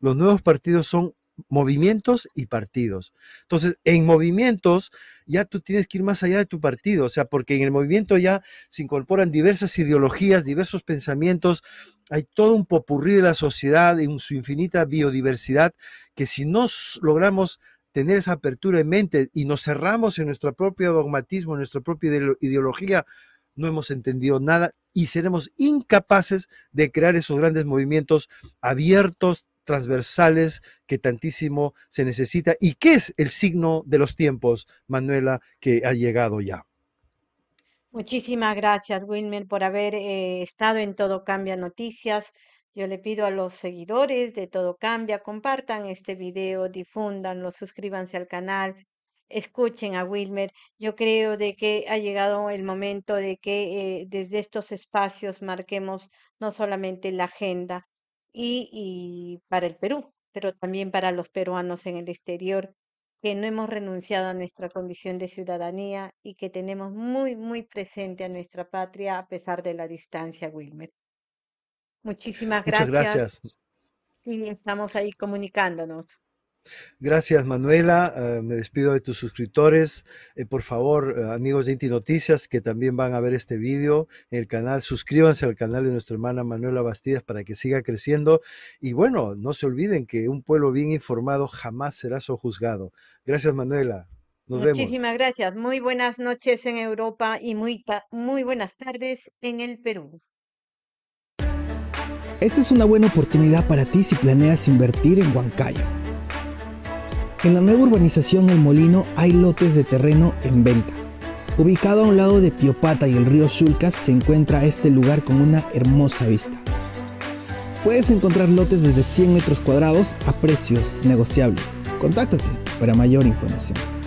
Los nuevos partidos son movimientos y partidos. Entonces, en movimientos ya tú tienes que ir más allá de tu partido, o sea, porque en el movimiento ya se incorporan diversas ideologías, diversos pensamientos, hay todo un popurrí de la sociedad, en su infinita biodiversidad, que si no logramos tener esa apertura en mente y nos cerramos en nuestro propio dogmatismo, en nuestra propia ideología, no hemos entendido nada y seremos incapaces de crear esos grandes movimientos abiertos, transversales, que tantísimo se necesita y que es el signo de los tiempos, Manuela, que ha llegado ya. Muchísimas gracias, Wilmer, por haber eh, estado en Todo Cambia Noticias. Yo le pido a los seguidores de Todo Cambia, compartan este video, difúndanlo, suscríbanse al canal, escuchen a Wilmer. Yo creo de que ha llegado el momento de que eh, desde estos espacios marquemos no solamente la agenda y, y para el Perú, pero también para los peruanos en el exterior, que no hemos renunciado a nuestra condición de ciudadanía y que tenemos muy, muy presente a nuestra patria a pesar de la distancia, Wilmer. Muchísimas gracias. Muchas gracias. Y estamos ahí comunicándonos. Gracias, Manuela. Uh, me despido de tus suscriptores. Eh, por favor, uh, amigos de Inti Noticias, que también van a ver este video en el canal, suscríbanse al canal de nuestra hermana Manuela Bastidas para que siga creciendo. Y bueno, no se olviden que un pueblo bien informado jamás será sojuzgado. Gracias, Manuela. Nos vemos. Muchísimas gracias. Muy buenas noches en Europa y muy, muy buenas tardes en el Perú. Esta es una buena oportunidad para ti si planeas invertir en Huancayo. En la nueva urbanización El Molino hay lotes de terreno en venta. Ubicado a un lado de Piopata y el río Chulcas, se encuentra este lugar con una hermosa vista. Puedes encontrar lotes desde cien metros cuadrados a precios negociables. Contáctate para mayor información.